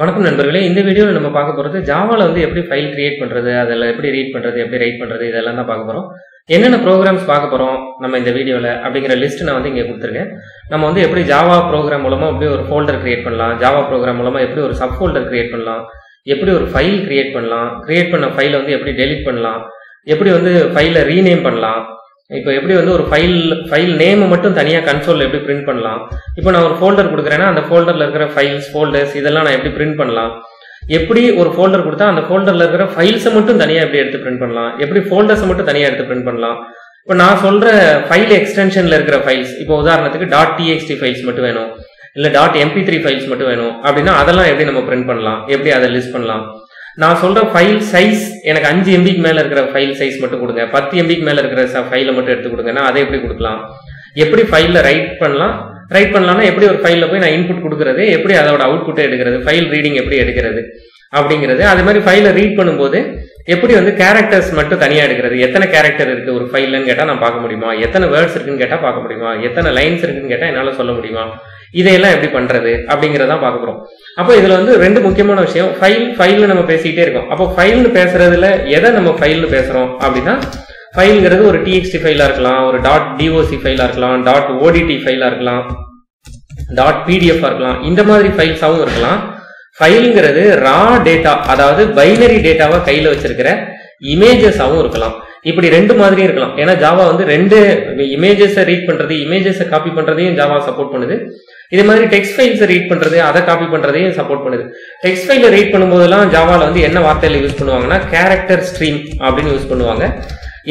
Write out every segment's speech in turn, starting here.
வணக்கம் நண்பர்களே, இந்த வீடியோல நம்ம பார்க்க போறது ஜாவால வந்து எப்படி ஃபைல் கிரியேட் பண்றது, அதல எப்படி ரீட் பண்றது, எப்படி ரைட் பண்றது, இதெல்லாம் தான் பார்க்க போறோம். என்னென்ன ப்ரோகிராம்ஸ் பார்க்க போறோம் நம்ம இந்த வீடியோல அப்படிங்கற லிஸ்ட் நான் வந்து இங்க கொடுத்திருக்கேன். நம்ம வந்து எப்படி ஜாவா ப்ரோகிராம் மூலமா எப்படி ஒரு ஃபோல்டர் கிரியேட் பண்ணலாம், ஜாவா ப்ரோகிராம் மூலமா எப்படி ஒரு சப் ஃபோல்டர் கிரியேட் பண்ணலாம், எப்படி ஒரு ஃபைல் கிரியேட் பண்ணலாம், கிரியேட் பண்ண ஃபைலை வந்து எப்படி delete பண்ணலாம், எப்படி வந்து ஃபைலை ரீநேம் பண்ணலாம், இப்போ எப்படி வந்து ஒரு ஃபைல் நேம் மட்டும் தனியா கன்சோல்ல எப்படி பிரிண்ட் பண்ணலாம், இப்போ நான் ஒரு ஃபோல்டர் கொடுக்குறேன்னா அந்த ஃபோல்டர்ல இருக்கிற ஃபைல்ஸ் ஃபோல்டர்ஸ் இதெல்லாம் நான் எப்படி பிரிண்ட் பண்ணலாம், எப்படி ஒரு ஃபோல்டர் கொடுத்தா அந்த ஃபோல்டர்ல இருக்கிற ஃபைல்ஸ் மட்டும் தனியா எப்படி எடுத்து பிரிண்ட் பண்ணலாம், எப்படி ஃபோல்டர்ஸ் மட்டும் தனியா எடுத்து பிரிண்ட் பண்ணலாம். இப்போ நான் சொல்ற ஃபைல் எக்ஸ்டென்ஷன்ல இருக்கிற ஃபைல்ஸ், இப்போ உதாரணத்துக்கு .txt ஃபைல்ஸ் மட்டும் வேணும், இல்ல .mp3 ஃபைல்ஸ் மட்டும் வேணும் அப்படின்னா அதெல்லாம் எப்படி நம்ம பிரிண்ட் பண்ணலாம், எப்படி அதை லிஸ்ட் பண்ணலாம். நான் சொல்ற ஃபைல் சைஸ் எனக்கு 5 MBக்கு மேல இருக்கிற ஃபைல் சைஸ் மட்டும் கொடுங்க, 10 MBக்கு மேல இருக்கிற ஃபைலை மட்டும் எடுத்து கொடுங்கன்னா அதை எப்படி கொடுக்கலாம், எப்படி ஃபைல்ல ரைட் பண்ணலாம், ரைட் பண்ணலாம்னா எப்படி ஒரு ஃபைல்ல போய் நான் இன்புட் கொடுக்கறது, எப்படி அதோட அவுட்புட்டை எடுக்கிறது, ஃபைல் ரீடிங் எப்படி எடுக்கிறது அப்படிங்கிறது. அதே மாதிரி ஃபைலை ரீட் பண்ணும்போது எப்படி வந்து கேரக்டர்ஸ் மட்டும் தனியா எடுக்கிறது, எத்தனை கேரக்டர் இருக்கு ஒரு ஃபைல்னு கேட்டா நான் பார்க்க முடியுமா, எத்தனை வேர்ட்ஸ் இருக்குன்னு கேட்டா பார்க்க முடியுமா, எத்தனை லைன்ஸ் இருக்குன்னு கேட்டா என்னால சொல்ல முடியுமா, இதையெல்லாம் எப்படி பண்றது அப்படிங்கறதான் பார்க்க போறோம். அப்போ இதுல வந்து ரெண்டு முக்கியமான விஷயம், ஃபைல்னு நம்ம பேசிக்கிட்டே இருக்கோம். அப்போ ஃபைல்னு பேசுறதுல எதை நம்ம ஃபைல்னு பேசுறோம் அப்படின்னா, ஃபைல்ங்கிறது ஒரு txt ஃபைலா இருக்கலாம், ஒரு .doc ஃபைலா இருக்கலாம், .odt ஃபைலா இருக்கலாம், .pdf இருக்கலாம், இந்த மாதிரி ஃபைல்ஸாவும் இருக்கலாம். ஃபைல்ங்கிறது ரா டேட்டா, அதாவது பைனரி டேட்டாவை கையில வச்சிருக்கிற இமேஜஸாவும் இருக்கலாம். இப்படி ரெண்டு மாதிரியும் இருக்கலாம். ஏன்னா ஜாவா வந்து ரெண்டு இமேஜஸை ரீட் பண்றது, இமேஜஸை காப்பி பண்றதையும் ஜாவா சப்போர்ட் பண்ணுது. இதே மாதிரி டெக்ஸ்ட் ஃபைல்ஸை ரீட் பண்றது, அதை காப்பி பண்றதையும் சப்போர்ட் பண்ணுது. டெக்ஸ்ட் ஃபைல ரீட் பண்ணும்போதெல்லாம் ஜாவால வந்து என்ன வார்த்தையில யூஸ் பண்ணுவாங்கன்னா கேரக்டர் ஸ்ட்ரீம் அப்படின்னு யூஸ் பண்ணுவாங்க.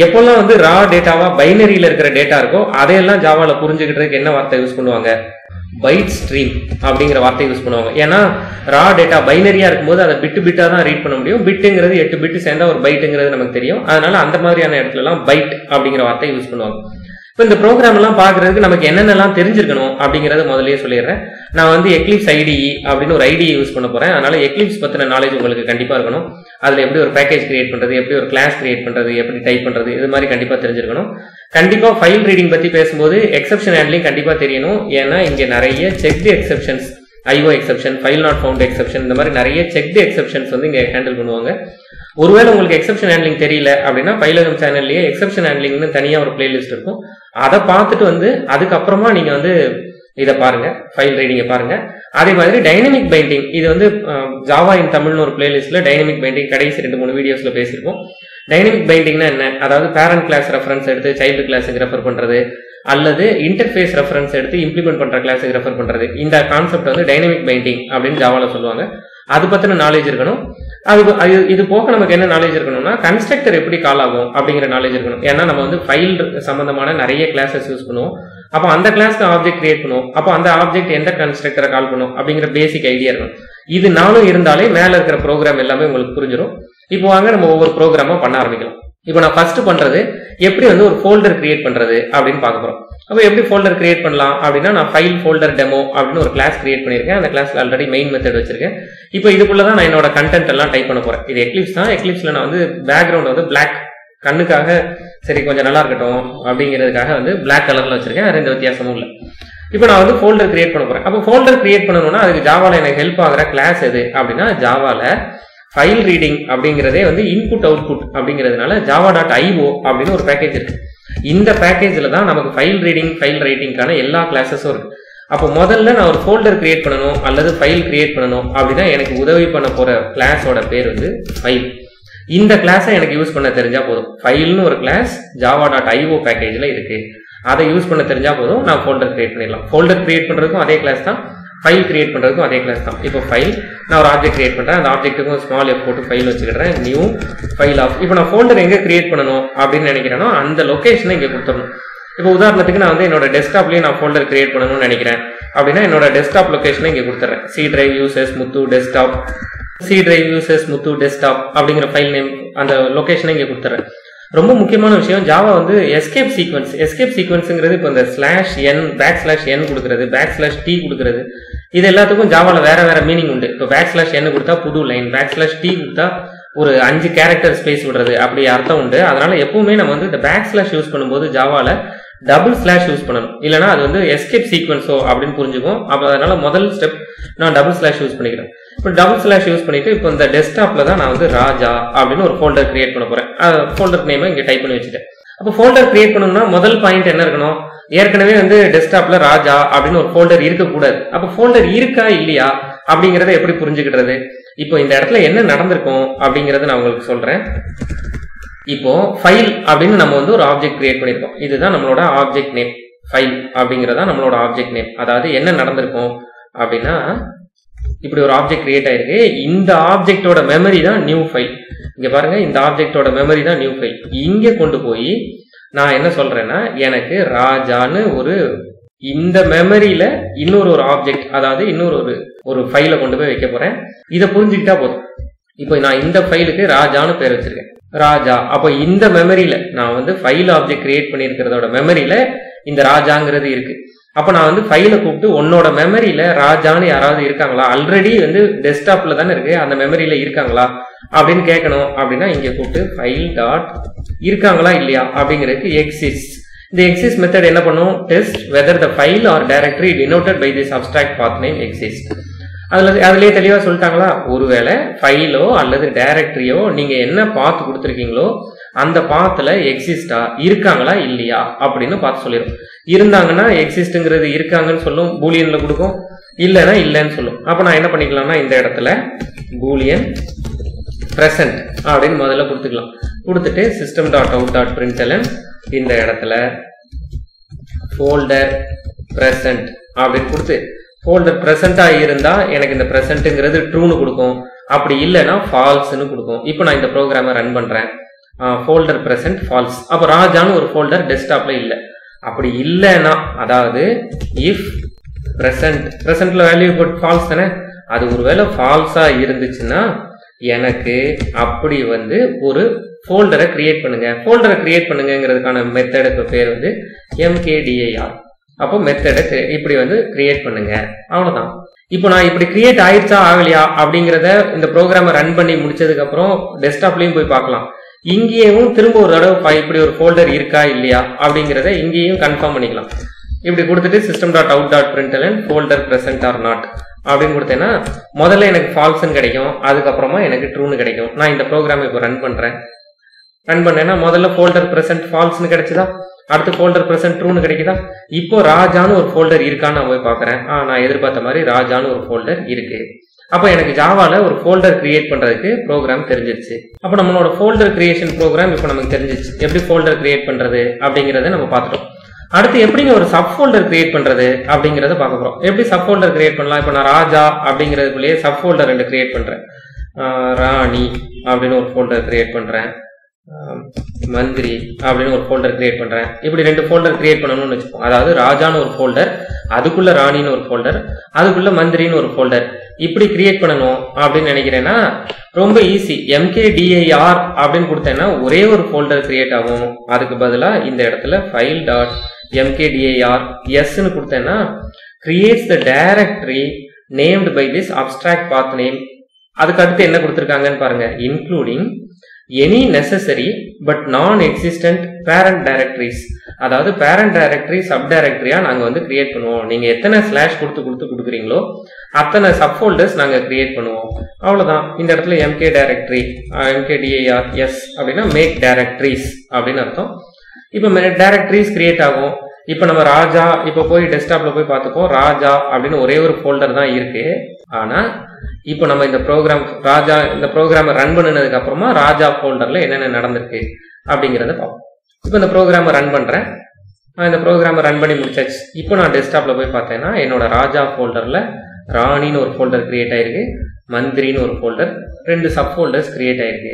எப்பெல்லாம் வந்து ரா டேட்டாவா பைனரியில இருக்கிற டேட்டா இருக்கோ அதையெல்லாம் ஜாவால புரிஞ்சுக்கிட்டதுக்கு என்ன வார்த்தை யூஸ் பண்ணுவாங்க, பைட் ஸ்ட்ரீம் அப்படிங்கிற வார்த்தை யூஸ் பண்ணுவாங்க. ஏன்னா ரா டேட்டா பைனரியா இருக்கும்போது அதை பிட்டு பிட்டா தான் ரீட் பண்ண முடியும். பிட்டுங்கிறது 8 பிட்டு சேர்ந்தா ஒரு பைட்டுங்கிறது நமக்கு தெரியும். அதனால அந்த மாதிரியான இடத்துல எல்லாம் பைட் அப்படிங்கிற வார்த்தை யூஸ் பண்ணுவாங்க. இப்போ இந்த ப்ரோக்ராம் எல்லாம் பாக்குறதுக்கு நமக்கு என்னென்னலாம் தெரிஞ்சிருக்கணும் அப்படிங்கறது முதல்லயே சொல்லிடுறேன். நான் வந்து எக்லிப்ஸ் ஐடிஇ அப்படின்னு ஒரு ஐடிஇ யூஸ் பண்ண போறேன். அதனால எக்லிப்ஸ் பத்தின நாலேஜ் உங்களுக்கு கண்டிப்பா இருக்கணும். அதுல எப்படி ஒரு பேக்கேஜ் கிரியேட் பண்றது, எப்படி ஒரு கிளாஸ் கிரியேட் பண்றது, எப்படி டைப் பண்றது, இது மாதிரி கண்டிப்பா தெரிஞ்சிருக்கணும். கண்டிப்பா ஃபைல் ரீடிங் பத்தி பேசும்போது எக்ஸப்ஷன் ஹேண்ட்லிங் கண்டிப்பா தெரியணும். ஏன்னா இங்க நிறைய checked exceptions, I-O exception, file not found exception, இந்த மாதிரி நிறைய செக்டு எக்ஸப்ஷன்ஸ் வந்து இங்க ஹேண்டில் பண்ணுவாங்க. ஒருவேளை உங்களுக்கு எக்ஸப்ஷன் ஹேண்ட்லிங் தெரியல அப்படின்னா பைலகம் சேனல்லேயே எக்ஸப்ஷன் ஹேண்ட்லிங்னு தனியா ஒரு பிளேலிஸ்ட் இருக்கும். அதை பார்த்துட்டு வந்து அதுக்கப்புறமா நீங்க வந்து இதை பாருங்க, ஃபைல் ரீடிங்கை பாருங்க. அதே மாதிரி டைனமிக் பைண்டிங், இது வந்து ஜாவா இன் தமிழ்னு ஒரு பிளேலிஸ்ட்ல டைனமிக் பைண்டிங் கடைசி 2-3 வீடியோஸ்ல பேசியிருக்கோம். டைனமிக் பைண்டிங்னா என்ன, அதாவது பேரண்ட் கிளாஸ் ரெஃபரன்ஸ் எடுத்து சைல்டு கிளாஸுக்கு ரெஃபர் பண்றது, அல்லது இன்டர்ஃபேஸ் ரெஃபரன்ஸ் எடுத்து இம்ப்ளிமெண்ட் பண்ற கிளாஸுக்கு ரெஃபர் பண்றது, இந்த கான்செப்ட் வந்து டைனமிக் பைண்டிங் அப்படின்னு ஜாவால சொல்லுவாங்க. அது பத்தின நாலேஜ் இருக்கணும். இது போக நமக்கு என்ன நாலேஜ் இருக்கணும்னா கன்ஸ்ட்ரக்டர் எப்படி கால் ஆகும் அப்படிங்கிற நாலேஜ் இருக்கணும். ஏன்னா நம்ம வந்து ஃபைல் சம்பந்தமான நிறைய கிளாஸஸ் யூஸ் பண்ணுவோம். அப்போ அந்த கிளாஸ்க்கு ஆப்ஜெக்ட் கிரியேட் பண்ணுவோம். அப்போ அந்த ஆப்ஜெக்ட் எந்த கன்ஸ்ட்ரக்டரை கால் பண்ணும் அப்படிங்கிற பேசிக் ஐடியா இருக்கணும். இது நானும் இருந்தாலே மேல இருக்கிற ப்ரோக்ராம் எல்லாமே உங்களுக்கு புரிஞ்சிடும். இப்போ வாங்க நம்ம ஒவ்வொரு ப்ரோக்ராமா பண்ண ஆரம்பிக்கலாம். இப்போ நான் ஃபர்ஸ்ட் பண்றது எப்படி வந்து ஒரு ஃபோல்டர் கிரியேட் பண்றது அப்படின்னு பார்க்க போறோம். அப்போ எப்படி ஃபோல்டர் கிரியேட் பண்ணலாம் அப்படின்னா, நான் ஃபைல் ஃபோல்டர் டெமோ அப்படின்னு ஒரு கிளாஸ் கிரியேட் பண்ணியிருக்கேன். அந்த கிளாஸ்ல ஆல்ரெடி மெயின் மெத்தட் வச்சிருக்கேன். இப்போ இதுக்குள்ளதான் நான் என்னோட கண்டென்ட் எல்லாம் டைப் பண்ண போறேன். இது எக்லிப்ஸ் தான். எக்லிப்ஸ்ல நான் வந்து பேக்ரவுண்ட் வந்து பிளாக், கண்ணுக்காக சரி கொஞ்சம் நல்லா இருக்கட்டும் அப்படிங்கிறதுக்காக வந்து பிளாக் கலர்ல வச்சிருக்கேன். அது எந்த வித்தியாசமும் இல்லை. இப்போ நான் வந்து ஃபோல்டர் கிரியேட் பண்ண போறேன். அப்போ ஃபோல்டர் கிரியேட் பண்ணணும்னா அதுக்கு ஜாவால எனக்கு ஹெல்ப் ஆகிற கிளாஸ் எது அப்படின்னா, ஜாவால ஃபைல் ரீடிங் அப்படிங்கிறதே வந்து இன்புட் அவுட்புட் அப்படிங்கிறதுனால java.io அப்படின்னு ஒரு பேக்கேஜ் இருக்கு. இந்த பேக்கேஜ்ல தான் நமக்கு ஃபைல் ரீடிங் ஃபைல் ரைட்டிங்கான எல்லா கிளாஸஸும் இருக்கு. அப்போ முதல்ல நான் ஒரு ஃபோல்டர் கிரியேட் பண்ணணும் அல்லது ஃபைல் கிரியேட் பண்ணணும் அப்படின்னா எனக்கு உதவி பண்ண போற கிளாஸோட பேர் வந்து ஃபைல். இந்த கிளாஸை எனக்கு யூஸ் பண்ண தெரிஞ்சா போதும். ஃபைல்னு ஒரு கிளாஸ் java.io பேக்கேஜ்ல இருக்கு. அதை யூஸ் பண்ண தெரிஞ்சா போதும், நான் ஃபோல்டர் கிரியேட் பண்ணிடலாம். ஃபோல்டர் கிரியேட் பண்றதுக்கும் அதே கிளாஸ் தான், ஃபைல் கிரியேட் பண்றதுக்கும் அதே கிளாஸ் தான். இப்போ ஃபைல் நான் ஒரு ஆப்ஜெக்ட் கிரியேட் பண்றேன். அந்த ஆப்ஜெக்ட்டுக்கும் ஸ்மால் எஃப் போட்டு ஃபைல் வச்சுக்கிறேன். New file of. இப்போ நான் ஃபோல்டர் எங்க கிரியேட் பண்ணணும் அப்படின்னு நினைக்கிறேனோ அந்த லொகேஷனை இங்கே கொடுத்துடணும். இப்போ உதாரணத்துக்கு நான் வந்து என்னோட டெஸ்க்டாப்லேயே நான் ஃபோல்டர் கிரியேட் பண்ணணும்னு நினைக்கிறேன் அப்படின்னா என்னோட டெஸ்க்டாப் லொகேஷனை இங்கே கொடுத்துறேன். C drive users mutu desktop அப்படிங்கிற ஃபைல் நேம், அந்த லொகேஷனை இங்கே கொடுத்துறேன். ரொம்ப முக்கியமான விஷயம், ஜாவா வந்து எஸ்கேப் சீக்வன்ஸ்ங்கிறது இப்போ இந்த /n /n கொடுக்கறது, /t கொடுக்கறது, இது எல்லாத்துக்கும் ஜாவால வேற வேற மீனிங் உண்டு. இப்போ /n கொடுத்தா புது லைன், /t கொடுத்தா ஒரு 5 கேரக்டர் ஸ்பேஸ் விடுறது, அப்படி அர்த்தம் உண்டு. அதனால எப்பவுமே நம்ம வந்து இந்த / யூஸ் பண்ணும்போது ஜாவால ./ யூஸ் பண்ணணும். இல்லைன்னா அது வந்து எஸ்கேப் சீக்வன்ஸோ அப்படின்னு புரிஞ்சுக்கும். அப்போ அதனால முதல் ஸ்டெப் நான் ./ யூஸ் பண்ணிக்கிறேன். இப்போ டபுள் ஸ்லாஷ் யூஸ் பண்ணிட்டு இப்போ இந்த டெஸ்க்டாப்ல தான் நான் வந்து ராஜா அப்படின்னு ஒரு ஃபோல்டர் கிரியேட் பண்ண போறேன். ஃபோல்டர் நேம் இங்க டைப் பண்ணி வச்சுட்டேன். அப்போ ஃபோல்டர் கிரியேட் பண்ணணும்னா முதல் பாயிண்ட் என்ன இருக்கணும், ஏற்கனவே வந்து டெஸ்க்டாப்ல ராஜா அப்படின்னு ஒரு ஃபோல்டர் இருக்கக்கூடாது. அப்போ ஃபோல்டர் இருக்கா இல்லையா அப்படிங்கறத எப்படி புரிஞ்சுக்கிறது? இப்போ இந்த இடத்துல என்ன நடந்திருக்கும் அப்படிங்கறத நான் உங்களுக்கு சொல்றேன். இப்போ ஃபைல் அப்படின்னு நம்ம வந்து ஒரு ஆப்ஜெக்ட் கிரியேட் பண்ணிருக்கோம். இதுதான் நம்மளோட ஆப்ஜெக்ட் நேம். ஃபைல் அப்படிங்கறதா நம்மளோட ஆப்ஜெக்ட் நேம். அதாவது என்ன நடந்திருக்கும் அப்படின்னா, இப்படி ஒரு ஆப்ஜெக்ட் கிரியேட் ஆயிருக்கு. இந்த ஆப்ஜெக்டோட மெமரி தான் நியூ ஃபைல். இங்க பாருங்க, இந்த ஆப்ஜெக்டோட மெமரி தான் நியூ ஃபைல். இங்க கொண்டு போய் நான் என்ன சொல்றேன்னா, எனக்கு ராஜான்னு ஒரு இந்த மெமரியில இன்னொரு ஒரு ஆப்ஜெக்ட், அதாவது இன்னொரு ஒரு ஃபைல கொண்டு போய் வைக்க போறேன். இதை புரிஞ்சுக்கிட்டா போதும். இப்போ நான் இந்த ஃபைலுக்கு ராஜான்னு பேர் வச்சிருக்கேன், ராஜா. அப்ப இந்த மெமரியில நான் வந்து ஃபைல் ஆப்ஜெக்ட் கிரியேட் பண்ணிருக்கிறதோட மெமரியில இந்த ராஜாங்கிறது இருக்கு. அப்ப நான் வந்து ஃபைல கூப்பிட்டு உன்னோட மெமரியில ராஜான்னு யாராவது இருக்காங்களா, ஆல்ரெடி வந்து டெஸ்க்டாப்ல தானே இருக்கு, அந்த மெமரியில இருக்காங்களா அப்படின்னு கேட்கணும். அப்படின்னா இங்க கூப்பிட்டு ஃபைல் டாட் இருக்காங்களா இல்லையா அப்படிங்கிறதுக்கு எக்ஸிஸ்ட். இந்த எக்ஸிஸ்ட் மெத்தட் என்ன பண்ணும், test whether the file or directory denoted by this abstract path name exist. அதுலயே தெளிவா சொல்லிட்டாங்களா, ஒருவேளை ஃபைலோ அல்லது டைரக்டரியோ நீங்க என்ன பாத் கொடுத்துருக்கீங்களோ அந்த பாத்துல எக்ஸிஸ்டா இருக்காங்களா இல்லையா அப்படின்னு பார்த்து சொல்லிடும். இருந்தாங்கன்னா எக்ஸிஸ்ட்ங்கிறது இருக்காங்கன்னு சொல்லும், பூலியன்ல கொடுக்கும். இல்லைன்னா இல்லைன்னு சொல்லும். அப்ப நான் என்ன பண்ணிக்கலாம்னா, இந்த இடத்துல பூலியன் பிரசன்ட் அப்படின்னு முதல்ல கொடுத்துக்கலாம். கொடுத்துட்டு system dot out dot println இந்த இடத்துல ஃபோல்டர் பிரசன்ட் அப்படின்னு கொடுத்து, ஃபோல்டர் பிரசன்டா இருந்தா எனக்கு இந்த பிரசன்ட்ங்கிறது ட்ரூன்னு கொடுக்கும், அப்படி இல்லைன்னா ஃபால்ஸ்ன்னு கொடுக்கும். இப்போ நான் இந்த ப்ரோக்ராமை ரன் பண்றேன். Folder present false. அப்போ ராஜான்னு ஒரு ஃபோல்டர் டெஸ்க்டாப்ல இல்லை. அப்படி இல்லைன்னா, அதாவது இஃப் பிரசன்ட் பிரசன்ட்ல வேல்யூ போட்டு ஃபால்ஸ் தானே, அது ஒருவேளை ஃபால்ஸா இருந்துச்சுன்னா எனக்கு அப்படி வந்து ஒரு ஃபோல்டரை கிரியேட் பண்ணுங்க. ஃபோல்டரை கிரியேட் பண்ணுங்கிறதுக்கான மெத்தடுக்கு பேர் வந்து mkdir. அப்போ மெத்தடை இப்படி வந்து கிரியேட் பண்ணுங்க, அவ்வளவுதான். இப்போ நான் இப்படி கிரியேட் ஆயிடுச்சா ஆகலையா அப்படிங்கிறத இந்த ப்ரோக்ராமை ரன் பண்ணி முடிச்சதுக்கு அப்புறம் டெஸ்க்டாப்லயும் போய் பார்க்கலாம். இங்கேயும் திரும்ப ஒரு தடவை இப்படி ஒரு ஃபோல்டர் இருக்கா இல்லையா அப்படிங்கிறத இங்கேயும் கன்ஃபார்ம் பண்ணிக்கலாம். இப்படி கொடுத்துட்டு system dot out dot println folder present or not அப்படின்னு கொடுத்தேன்னா முதல்ல எனக்கு ஃபால்ஸ்ன்னு கிடைக்கும், அதுக்கப்புறமா எனக்கு ட்ரூன்னு கிடைக்கும். நான் இந்த ப்ரோக்ராம் இப்போ ரன் பண்ணேன்னா முதல்ல ஃபோல்டர் பிரசன்ட் ஃபால்ஸ்ன்னு கிடைச்சதா, அடுத்து ஃபோல்டர் பிரசன்ட் ட்ரூன்னு கிடைக்குதா. இப்போ ராஜான்னு ஒரு ஃபோல்டர் இருக்கான்னு நான் போய் பார்க்குறேன். நான் எதிர்பார்த்த மாதிரி ராஜான்னு ஒரு ஃபோல்டர் இருக்கு. அப்போ எனக்கு ஜாவால ஒரு ஃபோல்டர் கிரியேட் பண்றதுக்கு ப்ரோக்ராம் தெரிஞ்சிருச்சு. அப்போ நம்மளோட ஃபோல்டர் கிரியேஷன் ப்ரோக்ராம் இப்போ நமக்கு தெரிஞ்சிருச்சு. எப்படி ஃபோல்டர் கிரியேட் பண்றது அப்படிங்கறத நம்ம பார்த்துட்டோம். அடுத்து எப்படிங்க ஒரு சப் ஃபோல்டர் கிரியேட் பண்றது அப்படிங்கறத பார்க்க போறோம். எப்படி சப் ஃபோல்டர் கிரியேட் பண்ணலாம்? இப்போ நான் ராஜா அப்படிங்கிறதுக்குள்ளேயே சப் ஃபோல்டர் ரெண்டு கிரியேட் பண்றேன். ராணி அப்படின்னு ஒரு ஃபோல்டர் கிரியேட் பண்றேன், மந்திரி அப்படின்னு ஒரு ஃபோல்டர் கிரியேட் பண்றேன். இப்படி ரெண்டு ஃபோல்டர் கிரியேட் பண்ணணும்னு வச்சுப்போம். அதாவது ராஜான்னு ஒரு ஃபோல்டர், அதுக்குள்ள ராணின்னு ஒரு ஃபோல்டர், அதுக்குள்ள மந்திரின்னு ஒரு ஃபோல்டர், இப்படி கிரியேட் பண்ணணும் அப்படின்னு நினைக்கிறேன்னா ரொம்ப ஈஸி. mkdir அப்படின்னு கொடுத்தேன்னா ஒரே ஒரு ஃபோல்டர் கிரியேட் ஆகும். அதுக்கு பதிலா இந்த இடத்துல ஃபைல் டாட் mkdir எஸ்ன்னு கொடுத்தேன்னா creates the directory named by this abstract path name. அதுக்கு அடுத்து என்ன கொடுத்துருக்காங்கன்னு பாருங்க, including any necessary but non existent parent directories. அதாவது பேரண்ட் டைரக்டரி சப் டைரக்டரியா நாங்க வந்து கிரியேட் பண்ணுவோம். நீங்க எத்தனை ஸ்லாஷ் கொடுத்து கொடுக்குறீங்களோ அத்தனை சப் ஃபோல்டர்ஸ் நாங்க கிரியேட் பண்ணுவோம், அவ்வளவுதான். இந்த இடத்துல mk டைரக்டரி mkdir எஸ் அப்படின்னா மேக் டைரக்டரிஸ் அப்படின்னு அர்த்தம். இப்போ டைரக்டரிஸ் கிரியேட் ஆகும். இப்போ நம்ம ராஜா இப்போ போய் டெஸ்க்டாப்ல போய் பார்த்துப்போம். ராஜா அப்படின்னு ஒரே ஒரு ஃபோல்டர் தான் இருக்கு. ஆனா இப்போ நம்ம இந்த ப்ரோக்ராம் ராஜா இந்த ப்ரோக்ராமை ரன் பண்ணினதுக்கு அப்புறமா ராஜா ஃபோல்டர்ல என்னென்ன நடந்திருக்கு அப்படிங்கிறத பார்ப்போம். இப்போ இந்த ப்ரோக்ராமை ரன் பண்றேன். இந்த ப்ரோக்ராமை ரன் பண்ணி முடிச்சாச்சு. இப்போ நான் டெஸ்க்டாப்ல போய் பார்த்தேன்னா என்னோட ராஜா ஃபோல்டர்ல ராணின்னு ஒரு ஃபோல்டர் கிரியேட் ஆயிருக்கு, மந்திரின்னு ஒரு ஃபோல்டர், ரெண்டு சப் ஃபோல்டர்ஸ் கிரியேட் ஆயிருக்கு.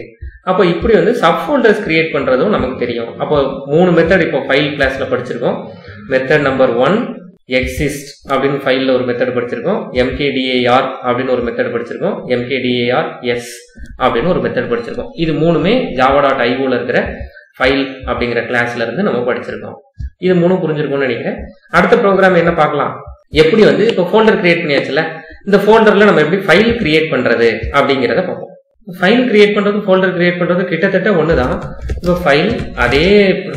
அப்போ இப்படி வந்து சப் ஃபோல்டர்ஸ் கிரியேட் பண்றதும் நமக்கு தெரியும். அப்போ மூணு மெத்தட் இப்போ ஃபைல் கிளாஸ்ல படிச்சிருக்கோம். மெத்தட் நம்பர் 1 எக்ஸிஸ்ட் அப்படின்னு ஃபைல்ல ஒரு மெத்தட் படிச்சிருக்கோம், mkdir அப்படின்னு ஒரு மெத்தட் படிச்சிருக்கோம், mkdir எஸ் அப்படின்னு ஒரு மெத்தட் படிச்சிருக்கோம். இது மூணுமே java.io இருக்கிற ஃபைல் அப்படிங்கிற கிளாஸ்ல இருந்து நம்ம படிச்சிருக்கோம். இது மூணும் புரிஞ்சிருக்கும்னு நினைக்கிறேன். அடுத்த ப்ரோக்ராம் என்ன பார்க்கலாம், எப்படி வந்து இப்போ ஃபோல்டர் கிரியேட் பண்ணியாச்சுல, இந்த ஃபோல்டர்ல நம்ம எப்படி ஃபைல் கிரியேட் பண்றது அப்படிங்கிறத பார்ப்போம். ஃபைல் கிரியேட் பண்றது ஃபோல்டர் கிரியேட் பண்றது கிட்டத்தட்ட ஒண்ணுதான். இப்போ ஃபைல் அதே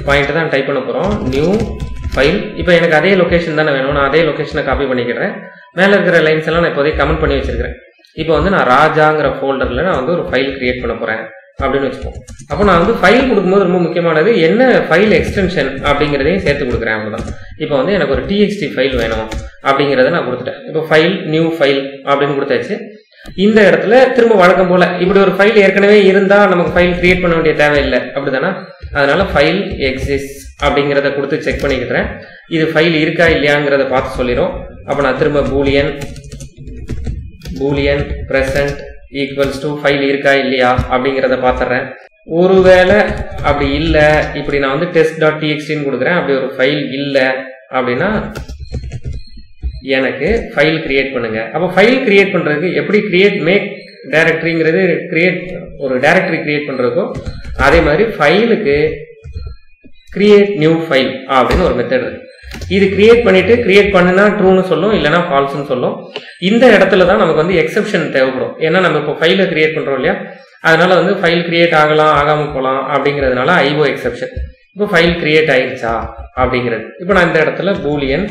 பாயிண்ட் தான் டைப் பண்ண போறோம், நியூ ஃபைல். இப்போ எனக்கு அதே லொகேஷன் தானே வேணும், நான் அதே லொகேஷனை காப்பி பண்ணிக்கிறேன். மேல இருக்கிற லைன்ஸ் எல்லாம் நான் இப்போதைக்கு கமெண்ட் பண்ணி வச்சிருக்கிறேன். இப்போ வந்து நான் ராஜாங்கற ஃபோல்டர்ல நான் வந்து ஒரு ஃபைல் கிரியேட் பண்ண போறேன் அப்படினு வெச்சுப்போம். அப்ப நான் வந்து ஃபைல் கொடுக்கும்போது ரொம்ப முக்கியமானது என்ன ஃபைல் எக்ஸ்டென்ஷன் அப்படிங்கறதையும் சேர்த்து கொடுக்கிறேன் அவ்வளவுதான். இப்போ வந்து எனக்கு ஒரு txt ஃபைல் வேணும் அப்படிங்கறதை நான் கொடுத்துட்டேன். இப்போ ஃபைல் நியூ ஃபைல் அப்படினு கொடுத்தாச்சு. இந்த இடத்துல திரும்ப வழக்கம் போல இப்படி ஒரு ஃபைல் ஏற்கனவே இருந்தா நமக்கு ஃபைல் கிரியேட் பண்ண வேண்டிய தேவை இல்ல அப்படிதானா? அதனால ஃபைல் exists அப்படிங்கறதை கொடுத்து செக் பண்ணிக்கிறேன். இது ஃபைல் இருக்கா இல்லையாங்கறதை பார்த்து சொல்லிரும். அப்ப நான் திரும்ப boolean present equals to file இருக்கா இல்லையா அப்படிங்கறத பாத்துறேன். ஒருவேளை அப்படி இல்ல, இப்படி நான் வந்து test.txt ன்னு கொடுக்கிறேன், அப்படி ஒரு ஃபைல் இல்ல அப்படினா எனக்கு ஃபைல் கிரியேட் பண்ணுங்க. அப்ப ஃபைல் கிரியேட் பண்றதுக்கு எப்படி கிரியேட் மேக் டைரக்டரிங்கிறது கிரியேட் ஒரு டைரக்டரி கிரியேட் பண்றதுக்கோ அதே மாதிரி ஃபைலுக்கு create new file அப்படின ஒரு மெத்தட் இருக்கு. இது கிரியேட் பண்ணிட்டு கிரியேட் பண்ணினா ட்ரூன்னு சொல்லும், இல்லனா ஃபால்ஸ்னு சொல்லும். இந்த இடத்துல தான் நமக்கு வந்து எக்ஸெப்ஷன் தேவைப்படும். ஏன்னா நம்ம இப்போ ஃபைலை கிரியேட் பண்றோம் இல்லையா, அதனால வந்து ஃபைல் கிரியேட் ஆகலாம் ஆகாம போகலாம் அப்படிங்கிறதுனால I-O exception. இப்போ ஃபைல் கிரியேட் ஆயிடுச்சா அப்படிங்கிறது. இப்போ நான் இந்த இடத்துல boolean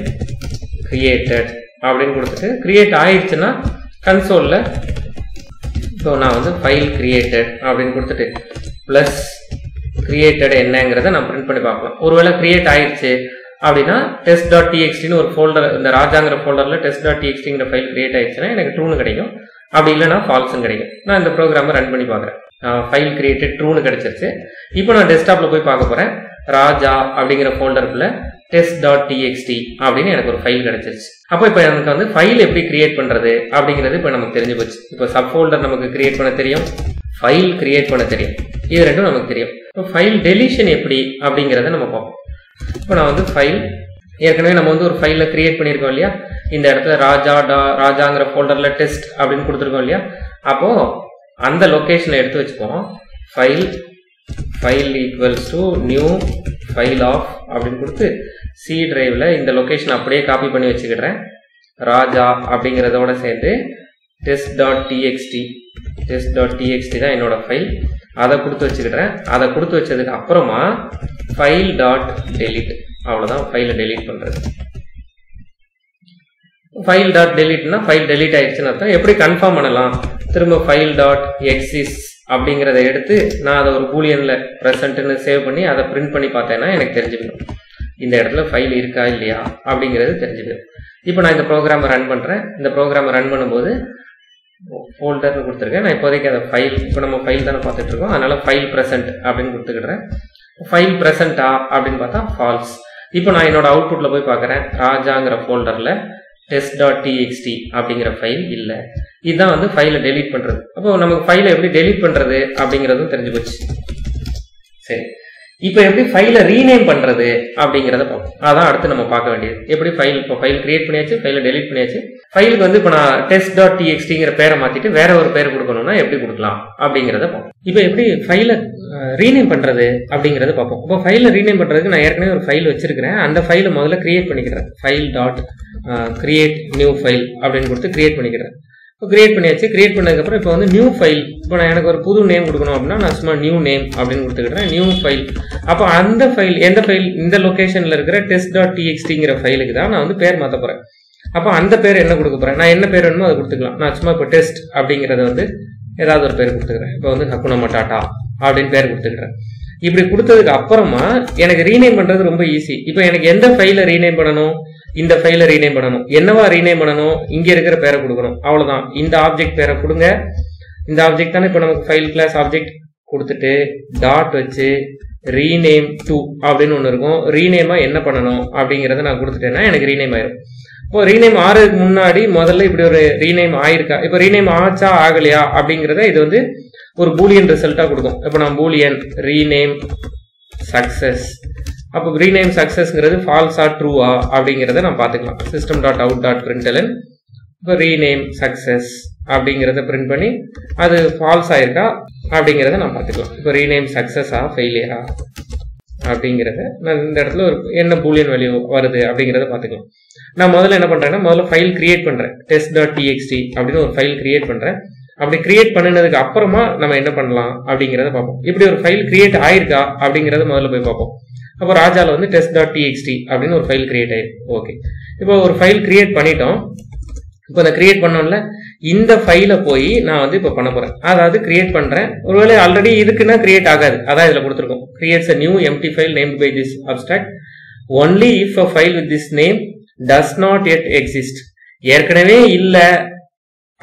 created அப்படின்னு கொடுத்துட்டு கிரியேட் ஆயிடுச்சுன்னா கன்சோல்ல இப்போ நான் வந்து ஃபைல் கிரியேட்டட் அப்படின்னு கொடுத்துட்டு பிளஸ் கிரியேட்டட் என்னங்கிறத நான் பிரிண்ட் பண்ணி பார்க்கலாம். ஒருவேளை கிரியேட் ஆயிடுச்சு அப்படின்னா test.txtன்னு ஒரு ஃபோல்டர், இந்த ராஜாங்கிற ஃபோல்டரில் test.txtங்கிற ஃபைல் கிரியேட் ஆயிடுச்சுன்னா எனக்கு ட்ரூன்னு கிடைக்கும், அப்படி இல்லைனா ஃபால்ஸும் கிடைக்கும். நான் இந்த ப்ரோக்ராமை ரன் பண்ணி பார்க்குறேன். ஃபைல் கிரியேட்டட் ட்ரூன்னு கிடைச்சிருச்சு. இப்போ நான் டெஸ்க்டாப்பில் போய் பார்க்க போகிறேன். ராஜா அப்படிங்கிற ஃபோல்டருக்குள்ள test.txt அப்படின்னு எனக்கு ஒரு ஃபைல் கிடைச்சிருச்சு. அப்போ இப்போ எனக்கு வந்து ஃபைல் எப்படி கிரியேட் பண்ணுறது அப்படிங்கிறது இப்போ நமக்கு தெரிஞ்சு போச்சு. இப்போ சப் ஃபோல்டர் நமக்கு கிரியேட் பண்ண தெரியும், ஃபைல் கிரியேட் பண்ண தெரியும், இது ரெண்டும் நமக்கு தெரியும். இப்போ ஃபைல் டெலிஷன் எப்படி அப்படிங்கிறத நம்ம பார்ப்போம். இப்போ நான் வந்து ஃபைல் ஏற்கனவே நம்ம வந்து ஒரு ஃபைல கிரியேட் பண்ணியிருக்கோம் இல்லையா, இந்த இடத்துல ராஜாங்கிற ஃபோல்டர்ல டெஸ்ட் அப்படின்னு கொடுத்துருக்கோம் இல்லையா, அப்போ அந்த லொக்கேஷனை எடுத்து வச்சுப்போம். File equals to new file of அப்படின்னு கொடுத்து சி டிரைவ்ல இந்த லொக்கேஷன் அப்படியே காப்பி பண்ணி வச்சுக்கிடுறேன். ராஜா அப்படிங்கிறதோட சேர்ந்து test.txt தான் என்னோட ஃபைல், அதை கொடுத்து வச்சுக்கிட்டேன். அதை கொடுத்து வச்சதுக்கு அப்புறமா ஃபைல் டாட் டெலிட், அவ்வளோதான் ஃபைலை டெலிட் பண்ணுறது. ஃபைல் டாட் டெலிட்னா ஃபைல் டெலிட் ஆயிடுச்சுன்னு அர்த்தம். எப்படி கன்ஃபார்ம் பண்ணலாம்? திரும்ப ஃபைல் டாட் எக்ஸிஸ்ட் அப்படிங்கிறத எடுத்து நான் அதை ஒரு பூலியனில் ப்ரெசன்ட்னு சேவ் பண்ணி அதை பிரிண்ட் பண்ணி பார்த்தேன்னா எனக்கு தெரிஞ்சுக்கணும் இந்த இடத்துல ஃபைல் இருக்கா இல்லையா அப்படிங்கிறது தெரிஞ்சுக்கணும். இப்போ நான் இந்த ப்ரோக்ராமை ரன் பண்ணுறேன். இந்த ப்ரோக்ராமை ரன் பண்ணும்போது ஃபோல்டர்னு கொடுத்துருக்கேன். நான் இப்போதைக்கு அதை ஃபைல், இப்போ நம்ம ஃபைல் தானே பார்த்துட்டு இருக்கோம், அதனால ஃபைல் ப்ரெசென்ட் அப்படின்னு கொடுத்துக்கிட்றேன். ஃபைல் ப்ரெசென்ட்டா அப்படின்னு பார்த்தா ஃபால்ஸ். இப்போ நான் என்னோட அவுட்புட்டில் போய் பார்க்குறேன், ராஜாங்கிற ஃபோல்டரில் test.txt அப்படிங்கிற ஃபைல் இல்லை. இதுதான் வந்து ஃபைலை டெலிட் பண்ணுறது. அப்போ நமக்கு ஃபைலை எப்படி டெலிட் பண்ணுறது அப்படிங்கிறதும் தெரிஞ்சு போச்சு. சரி, இப்போ எப்படி ஃபைலை ரீநேம் பண்ணுறது அப்படிங்கிறத பார்ப்போம். அதான் அடுத்து நம்ம பார்க்க வேண்டியது. எப்படி ஃபைல், இப்போ ஃபைல் கிரியேட் பண்ணியாச்சு, ஃபைலை டெலிட் பண்ணியாச்சு, ஃபைலுக்கு வந்து இப்போ நான் test.txtங்கிற பேரை மாற்றிட்டு வேற ஒரு பேர் கொடுக்கணும்னா எப்படி கொடுக்கலாம் அப்படிங்கிறத பார்ப்போம். இப்போ எப்படி ஃபைலை ரீநேம் பண்ணுறது அப்படிங்கிறத பார்ப்போம். இப்போ ஃபைலை ரீநேம் பண்ணுறதுக்கு நான் ஏற்கனவே ஒரு ஃபைல் வச்சிருக்கிறேன். அந்த ஃபைலை முதல்ல கிரியேட் பண்ணிக்கிறேன். File dot create new file அப்படின்னு கொடுத்து கிரியேட் பண்ணிக்கிறேன். இப்போ கிரியேட் பண்ணியாச்சு. கிரியேட் பண்ணதுக்கப்புறம் இப்போ வந்து நியூ ஃபைல், இப்போ நான் எனக்கு ஒரு புது நேம் கொடுக்கணும் அப்படின்னா நான் சும்மா நியூ நேம் அப்படின்னு கொடுத்துக்கிட்டேன். நியூ ஃபைல், அப்போ அந்த ஃபைல் எந்த ஃபைல், இந்த லொக்கேஷனில் இருக்கிற test.txtங்கிற ஃபைலுக்கு தான் நான் வந்து பேர் மாற்ற போகிறேன். அப்போ அந்த பேர் என்ன கொடுக்க போகிறேன், நான் என்ன பேர் வேணுமோ அதை கொடுத்துக்கலாம். நான் சும்மா இப்போ டெஸ்ட் அப்படிங்கிறத வந்து ஏதாவது ஒரு பேர் கொடுத்துக்கிறேன். இப்போ வந்து ஹக்குனா மட்டாட்டா அப்படின்னு பேர் கொடுத்துக்கிறேன். இப்படி கொடுத்ததுக்கு அப்புறமா எனக்கு ரீநேம் பண்ணுறது ரொம்ப ஈஸி. இப்போ எனக்கு எந்த ஃபைலை ரீநேம் பண்ணணும், இந்த ஃபைலை ரீநேம் பண்ணணும், என்னவா ரீநேம் பண்ணணும், இங்கே இருக்கிற பேரை கொடுக்கணும், அவ்வளோதான். இந்த ஆப்ஜெக்ட் பேரை கொடுங்க. இந்த ஆப்ஜெக்ட் தானே இப்போ நமக்கு ஃபைல் கிளாஸ் ஆப்ஜெக்ட் கொடுத்துட்டு டாட் வச்சு ரீநேம் டூ அப்படின்னு ஒன்று இருக்கும். ரீநேமாக என்ன பண்ணணும் அப்படிங்கிறத நான் கொடுத்துட்டேன்னா எனக்கு ரீநேம் ஆயிரும். இப்போ ரீநேம் ஆறதுக்கு முன்னாடி முதல்ல இப்படி ஒரு ரீநேம் ஆயிருக்கா, இப்போ ரீநேம் ஆச்சா ஆகலையா அப்படிங்கிறத இது வந்து ஒரு பூலியன் ரிசல்ட்டாக கொடுக்கும். இப்போ நான் பூலியன் ரீநேம் சக்சஸ், அப்போ ரீநேம் சக்சஸ்ங்கிறது ஃபால்ஸா ட்ரூவா அப்படிங்கிறத நான் பார்த்துக்கலாம். System dot out dot println இப்போ ரீநேம் சக்சஸ் அப்படிங்கிறத பிரிண்ட் பண்ணி அது ஃபால்ஸ் ஆயிருக்கா அப்படிங்கிறத நான் பார்த்துக்கலாம். இப்போ ரீநேம் சக்சஸா ஃபெயிலியரா அப்படிங்கிறத நான் இந்த இடத்துல ஒரு என்ன பூலியன் வேல்யூ வருது அப்படிங்கிறத பார்த்துக்கலாம். நான் முதல்ல என்ன பண்ணுறேன்னா முதல்ல ஃபைல் கிரியேட் பண்ணுறேன். test.txt அப்படின்னு ஒரு ஃபைல் கிரியேட் பண்ணுறேன். அப்படி கிரியேட் பண்ணினதுக்கு அப்புறமா நம்ம என்ன பண்ணலாம் அப்படிங்கிறத பார்ப்போம். இப்படி ஒரு ஃபைல் கிரியேட் ஆயிருக்கா அப்படிங்கிறத முதல்ல போய் பார்ப்போம். அப்போ ராஜாவில் வந்து test.txt அப்படின்னு ஒரு ஃபைல் கிரியேட் ஆயிருக்கு. ஓகே, இப்போ ஒரு ஃபைல் கிரியேட் பண்ணிட்டோம். இப்போ அதை கிரியேட் பண்ணோம்ல, இந்த ஃபைல போய் நான் வந்து இப்ப பண்ண போறேன். அதாவது கிரியேட் பண்றேன். ஒருவேளை ஆல்ரெடி இருக்குன்னா கிரியேட் ஆகாது. அதான் இதுல கொடுத்திருக்கோம். Creates a new empty file named by this abstract only if a file with this name does not yet exist. ஏற்கனவே இல்ல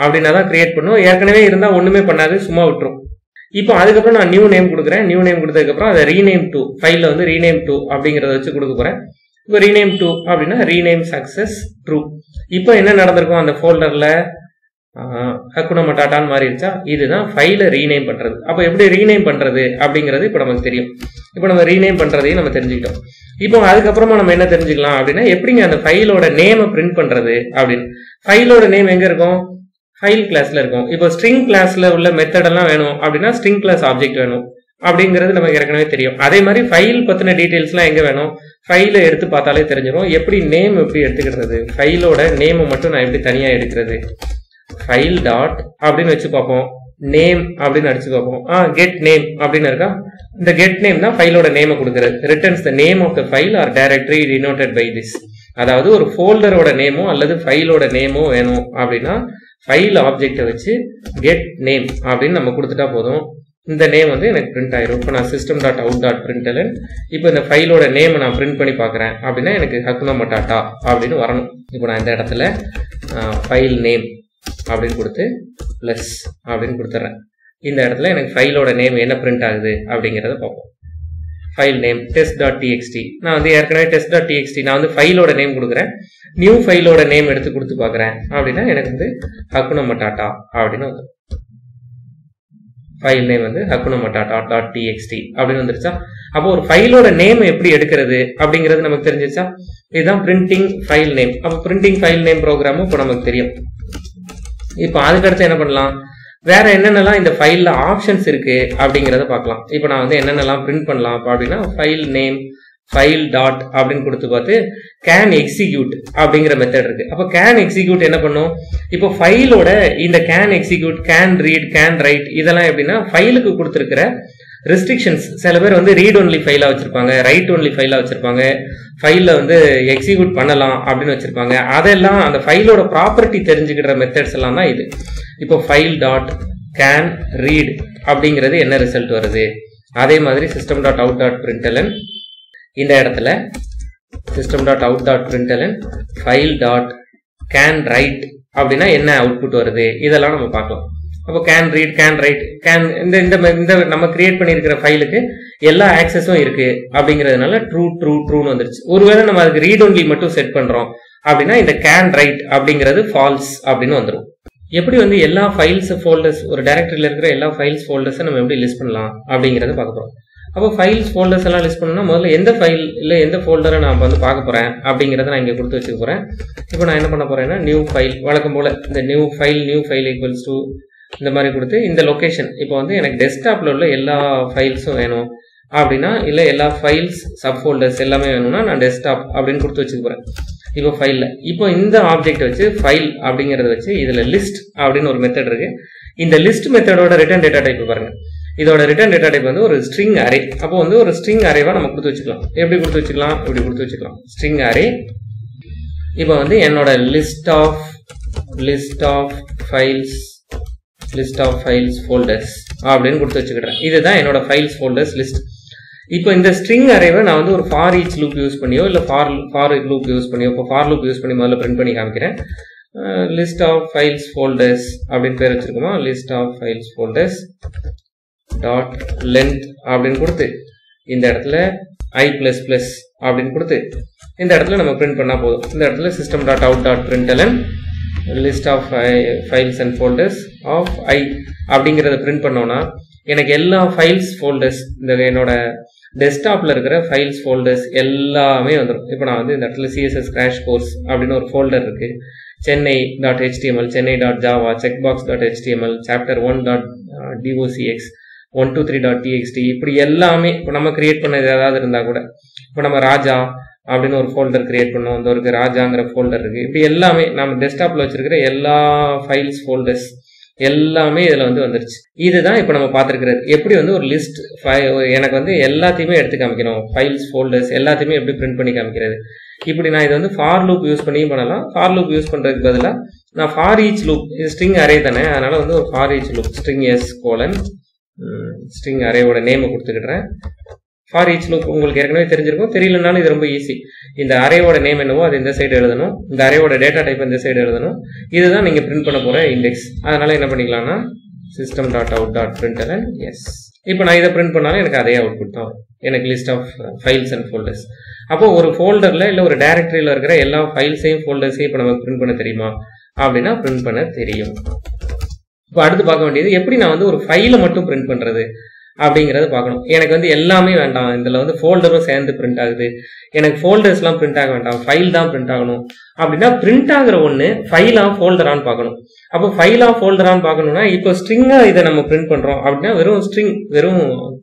அப்படின்னா தான் கிரியேட் பண்ணும். ஏற்கனவே இருந்தா ஒண்ணுமே பண்ணாது, சும்மா விட்டுரும். இப்போ அதுக்கப்புறம் நான் நியூ நேம் கொடுக்குறேன். நியூ நேம் கொடுத்ததுக்கப்புறம் அதை renameTo ஃபைல்ல வந்து renameTo அப்படிங்கறத வச்சு கொடுக்க போறேன். இப்போ renameTo அப்படின்னா rename success true. இப்போ என்ன நடந்திருக்கும் அந்த ஃபோல்டர்ல ஹக்குனா மட்டாட்டான்னு மாறிடுச்சா? இதுதான் ஃபைலை ரீநேம் பண்றது. அப்போ எப்படி ரீநேம் பண்றது அப்படிங்கிறது இப்போ நமக்கு தெரியும். இப்போ நம்ம ரீநேம் பண்றதையும் நம்ம தெரிஞ்சுக்கிட்டோம். இப்போ அதுக்கப்புறமா நம்ம என்ன தெரிஞ்சுக்கலாம் அப்படின்னா, எப்படிங்க அந்த ஃபைலோட நேமை பிரிண்ட் பண்றது அப்படின்னு. ஃபைலோட நேம் எங்க இருக்கும்? ஃபைல் கிளாஸ்ல இருக்கும். இப்போ ஸ்ட்ரிங் கிளாஸ்ல உள்ள மெத்தட் எல்லாம் வேணும் அப்படின்னா ஸ்ட்ரிங் கிளாஸ் ஆப்ஜெக்ட் வேணும் அப்படிங்கிறது நமக்கு ஏற்கனவே தெரியும். அதே மாதிரி ஃபைல் பத்தின டீடைல்ஸ் எல்லாம் எங்க வேணும்? ஃபைலை எடுத்து பார்த்தாலே தெரிஞ்சிடும். எப்படி நேம் எப்படி எடுத்துக்கிறது? ஃபைலோட நேமை மட்டும் நான் எப்படி தனியா எடுக்கிறது? ஃபைல் டாட் அப்படின்னு வச்சு பார்ப்போம். நேம் அப்படின்னு அடிச்சு பார்ப்போம். கெட் நேம் அப்படின்னு இருக்கா? இந்த கெட் நேம் தான் ஃபைலோட நேமை கொடுக்குறது. Returns the name of the file or directory denoted by this. அதாவது ஒரு ஃபோல்டரோட நேமோ அல்லது ஃபைலோட நேமோ வேணும் அப்படின்னா ஃபைல் ஆப்ஜெக்டை வச்சு கெட் நேம் அப்படின்னு நம்ம கொடுத்துட்டா போதும். இந்த நேம் வந்து எனக்கு பிரிண்ட் ஆயிரும். இப்போ நான் system dot out dot println இப்போ இந்த ஃபைலோட நேம் நான் பிரிண்ட் பண்ணி பார்க்குறேன் அப்படின்னா எனக்கு ஹக்குனா மட்டாட்டா அப்படின்னு வரணும். இப்போ நான் இந்த இடத்துல ஃபைல் நேம் அப்படின்னு கொடுத்து பிளஸ் அப்படின்னு கொடுத்துட்றேன். இந்த இடத்துல எனக்கு ஃபைலோட நேம் என்ன பிரிண்ட் ஆகுது அப்படிங்கிறத பார்ப்போம். File name test dot TXT. நான் வந்து ஏற்கனவே டெஸ்ட் டாட் டிஎக்ஸ்டி நான் வந்து ஃபைலோட நேம் கொடுக்குறேன். நியூ ஃபைலோட நேம் எடுத்து கொடுத்து பார்க்குறேன் அப்படின்னா எனக்கு வந்து ஹக்குனா மட்டாட்டா அப்படின்னு வந்து ஃபைல் நேம் வந்து ஹக்குனா மட்டாட்டா டாட் டிஎக்ஸ்டி அப்படின்னு வந்துருச்சா. அப்போ ஒரு ஃபைலோட நேம் எப்படி எடுக்கிறது அப்படிங்கிறது நமக்கு தெரிஞ்சிருச்சா. இதுதான் பிரிண்டிங் ஃபைல் நேம். அப்போ பிரிண்டிங் ஃபைல் நேம் ப்ரோக்ராமும் இப்போ நமக்கு தெரியும். இப்போ அதுக்கடுத்து என்ன பண்ணலாம், வேற என்னென்னலாம் இந்த ஃபைல்ல ஆப்ஷன்ஸ் இருக்கு அப்படிங்கிறத பார்க்கலாம். இப்போ நான் வந்து என்னென்னலாம் பிரிண்ட் பண்ணலாம் அப்படின்னா, ஃபைல் நேம் ஃபைல் டாட் அப்படின்னு கொடுத்து பார்த்து canExecute அப்படிங்கிற மெத்தட் இருக்கு. அப்போ canExecute என்ன பண்ணும்? இப்போ ஃபைலோட இந்த canExecute canRead canWrite இதெல்லாம் எப்படின்னா ஃபைலுக்கு கொடுத்துருக்கிற ரெஸ்ட்ரிக்ஷன்ஸ். சில பேர் வந்து ரீட் ஒன்லி ஃபைலாக வச்சுருப்பாங்க, ரைட் ஒன்லி ஃபைலாக வச்சுருப்பாங்க, ஃபைலில் வந்து எக்ஸிக்யூட் பண்ணலாம் அப்படின்னு வச்சுருப்பாங்க. அதெல்லாம் அந்த ஃபைலோட ப்ராப்பர்ட்டி தெரிஞ்சுக்கிற மெத்தட்ஸ் எல்லாம் தான் இது. இப்போ ஃபைல் டாட் கேன் ரீட் அப்படிங்கிறது என்ன ரிசல்ட் வருது. அதே மாதிரி system dot out dot println இந்த இடத்துல system dot out dot println file dot can write அப்படின்னா என்ன அவுட்புட் வருது இதெல்லாம் நம்ம பார்க்கலாம். அப்போ can read can write can இந்த இந்த நம்ம கிரியேட் பண்ணியிருக்கிற ஃபைலுக்கு எல்லா ஆக்சஸும் இருக்கு அப்படிங்கிறதுனால ட்ரூ ட்ரூ ட்ரூன்னு வந்துருச்சு. ஒருவேளை நம்ம அதுக்கு ரீட் ஒன்லி மட்டும் செட் பண்றோம் அப்படின்னா இந்த கேன் ரைட் அப்படிங்கிறது ஃபால்ஸ் அப்படின்னு வந்துடும். எப்படி வந்து எல்லா ஃபைல்ஸ் ஃபோல்டர்ஸ் ஒரு டைரக்டரியில் இருக்கிற எல்லா ஃபைல்ஸ் ஃபோல்டர்ஸை நம்ம எப்படி லிஸ்ட் பண்ணலாம் அப்படிங்கிறத பார்க்க போறோம். அப்போ ஃபைல்ஸ் ஃபோல்டர்ஸ் எல்லாம் லிஸ்ட் பண்ணணும்னா முதல்ல எந்த ஃபைல் இல்லை எந்த ஃபோல்டரை நான் வந்து பார்க்க போறேன் அப்படிங்கிறத நான் இங்கே கொடுத்து வச்சுக்க போறேன். இப்போ நான் என்ன பண்ண போறேன்னா நியூ ஃபைல் வழக்கம் போல இந்த நியூ ஃபைல் ஈக்குவல்ஸ் டு இந்த மாதிரி கொடுத்து இந்த லொகேஷன். இப்போ வந்து எனக்கு டெஸ்க்டாப்ல உள்ள எல்லா ஃபைல்ஸும் வேணும் அப்படின்னா இல்லை எல்லா ஃபைல்ஸ் சப் ஃபோல்டர்ஸ் எல்லாமே வேணும்னா நான் டெஸ்க்டாப் அப்படின்னு கொடுத்து வச்சுக்க போறேன். இப்போ ஃபைல்ல இப்போ இந்த ஆப்ஜெக்ட் வச்சு ஃபைல் அப்படிங்கறத வச்சு இதுல லிஸ்ட் அப்படின்னு ஒரு மெத்தட் இருக்கு. இந்த லிஸ்ட் மெத்தடோட ரிட்டர்ன் டேட்டா டைப் பாருங்க. இதோட ரிட்டர்ன் டேட்டா டைப் வந்து ஒரு ஸ்ட்ரிங் அரே. அப்போ வந்து ஒரு ஸ்ட்ரிங் அரேவா நம்ம கொடுத்து வச்சுக்கலாம். எப்படி கொடுத்து வச்சுக்கலாம்? இப்படி கொடுத்து வச்சுக்கலாம் ஸ்ட்ரிங் அரே. இப்போ வந்து என்னோட list of files list of files folders அப்படின்னு கொடுத்து வச்சுக்கிறேன். இதுதான் என்னோட files folders list. இப்போ இந்த string array-வை நான் வந்து ஒரு for each loop யூஸ் பண்ணியோ இல்லை for loop யூஸ் பண்ணியோ, இப்போ for loop யூஸ் பண்ணி முதல்ல பிரிண்ட் பண்ணி காமிக்கிறேன். list of files folders அப்படின்னு பேர் வச்சிருக்கோமா? list of files folders dot length அப்படின்னு கொடுத்து இந்த இடத்துல i++ அப்படின்னு கொடுத்து இந்த இடத்துல நம்ம பிரிண்ட் பண்ணா போதும். இந்த இடத்துல system dot out dot println list of files and folders of I அப்படிங்கிறத பிரிண்ட் பண்ணோம்னா எனக்கு எல்லா ஃபைல்ஸ் ஃபோல்டர்ஸ் இந்த என்னோட டெஸ்க்டாப்ல இருக்கிற ஃபைல்ஸ் ஃபோல்டர்ஸ் எல்லாமே வந்துடும். இப்போ நான் வந்து இந்த இடத்துல CSS கிராஷ் கோர்ஸ் அப்படின்னு ஒரு ஃபோல்டர் இருக்கு. chennai.html, chennai.java, checkbox.html, chapter1.docx, 123.txt இப்படி எல்லாமே. இப்போ நம்ம கிரியேட் பண்ணது ஏதாவது இருந்தா கூட இப்போ நம்ம ராஜா அப்படின்னு ஒரு ஃபோல்டர் கிரியேட் பண்ணுவோம். இந்த ஒரு ராஜாங்கிற ஃபோல்டர் இருக்கு. இப்படி எல்லாமே நம்ம டெஸ்க்டாப்ல வச்சிருக்கிற எல்லா ஃபைல்ஸ் ஃபோல்டர்ஸ் எல்லாமே இதுல வந்து வந்துருச்சு. இதுதான் இப்போ நம்ம பார்த்துருக்கிறது. எப்படி வந்து ஒரு லிஸ்ட் எனக்கு வந்து எல்லாத்தையுமே எடுத்து காமிக்கணும், ஃபைல்ஸ் ஃபோல்டர்ஸ் எல்லாத்தையுமே எப்படி பிரிண்ட் பண்ணி காமிக்கிறது, இப்படி நான் இது வந்து for loop யூஸ் பண்ணியும் பண்ணலாம். for loop யூஸ் பண்றதுக்கு பதிலா நான் for each loop இது string array தானே, அதனால வந்து ஒரு for each loop string s colon string array ஓட நேம் கொடுத்துக்கிறேன். for each loop உங்களுக்கு ஏற்கனவே தெரிஞ்சிருக்கும், தெரியலனாலும் இது ரொம்ப ஈஸி. இந்த array ஓட நேம் என்னவோ அது இந்த சைடு எழுதணும், இந்த array ஓட டேட்டா டைப் இந்த சைடு எழுதணும். இதுதான் நீங்க பிரிண்ட் பண்ண போற இண்டெக்ஸ். அதனால என்ன பண்ணிக்கலாம்னா system.out.println yes. இப்போ நான் இத print பண்ணாலும் எனக்கு அதே அவுட்புட் தான், எனக்கு list of files and folders. அப்போ ஒரு folderல இல்ல ஒரு directoryல இருக்கிற எல்லா ஃபைல்ஸையும் ஃபோல்டர்ஸையும் இப்போ நமக்கு print பண்ண தெரியுமா அப்படினா print பண்ண தெரியும். இப்போ அடுத்து பார்க்க வேண்டியது எப்படி நான் வந்து ஒரு ஃபைலை மட்டும் print பண்றது அப்படிங்கறது பார்க்கணும். எனக்கு வந்து எல்லாமே வேண்டாம், இதுல வந்து ஃபோல்டரும் சேர்ந்து print ஆகுது, எனக்கு ஃபோல்டர்ஸ்லாம் print ஆக வேண்டாம், ஃபைல் தான் print ஆகணும் அப்படினா print ஆகுற ஒண்ணு ஃபைலா ஃபோல்டரான்னு பார்க்கணும். அப்போ ஃபைலா ஃபோல்டரான்னு பார்க்கணும்னா இப்போ ஸ்ட்ரிங்கா இதை நம்ம print பண்றோம் அப்படினா வெறும் ஸ்ட்ரிங், வெறும்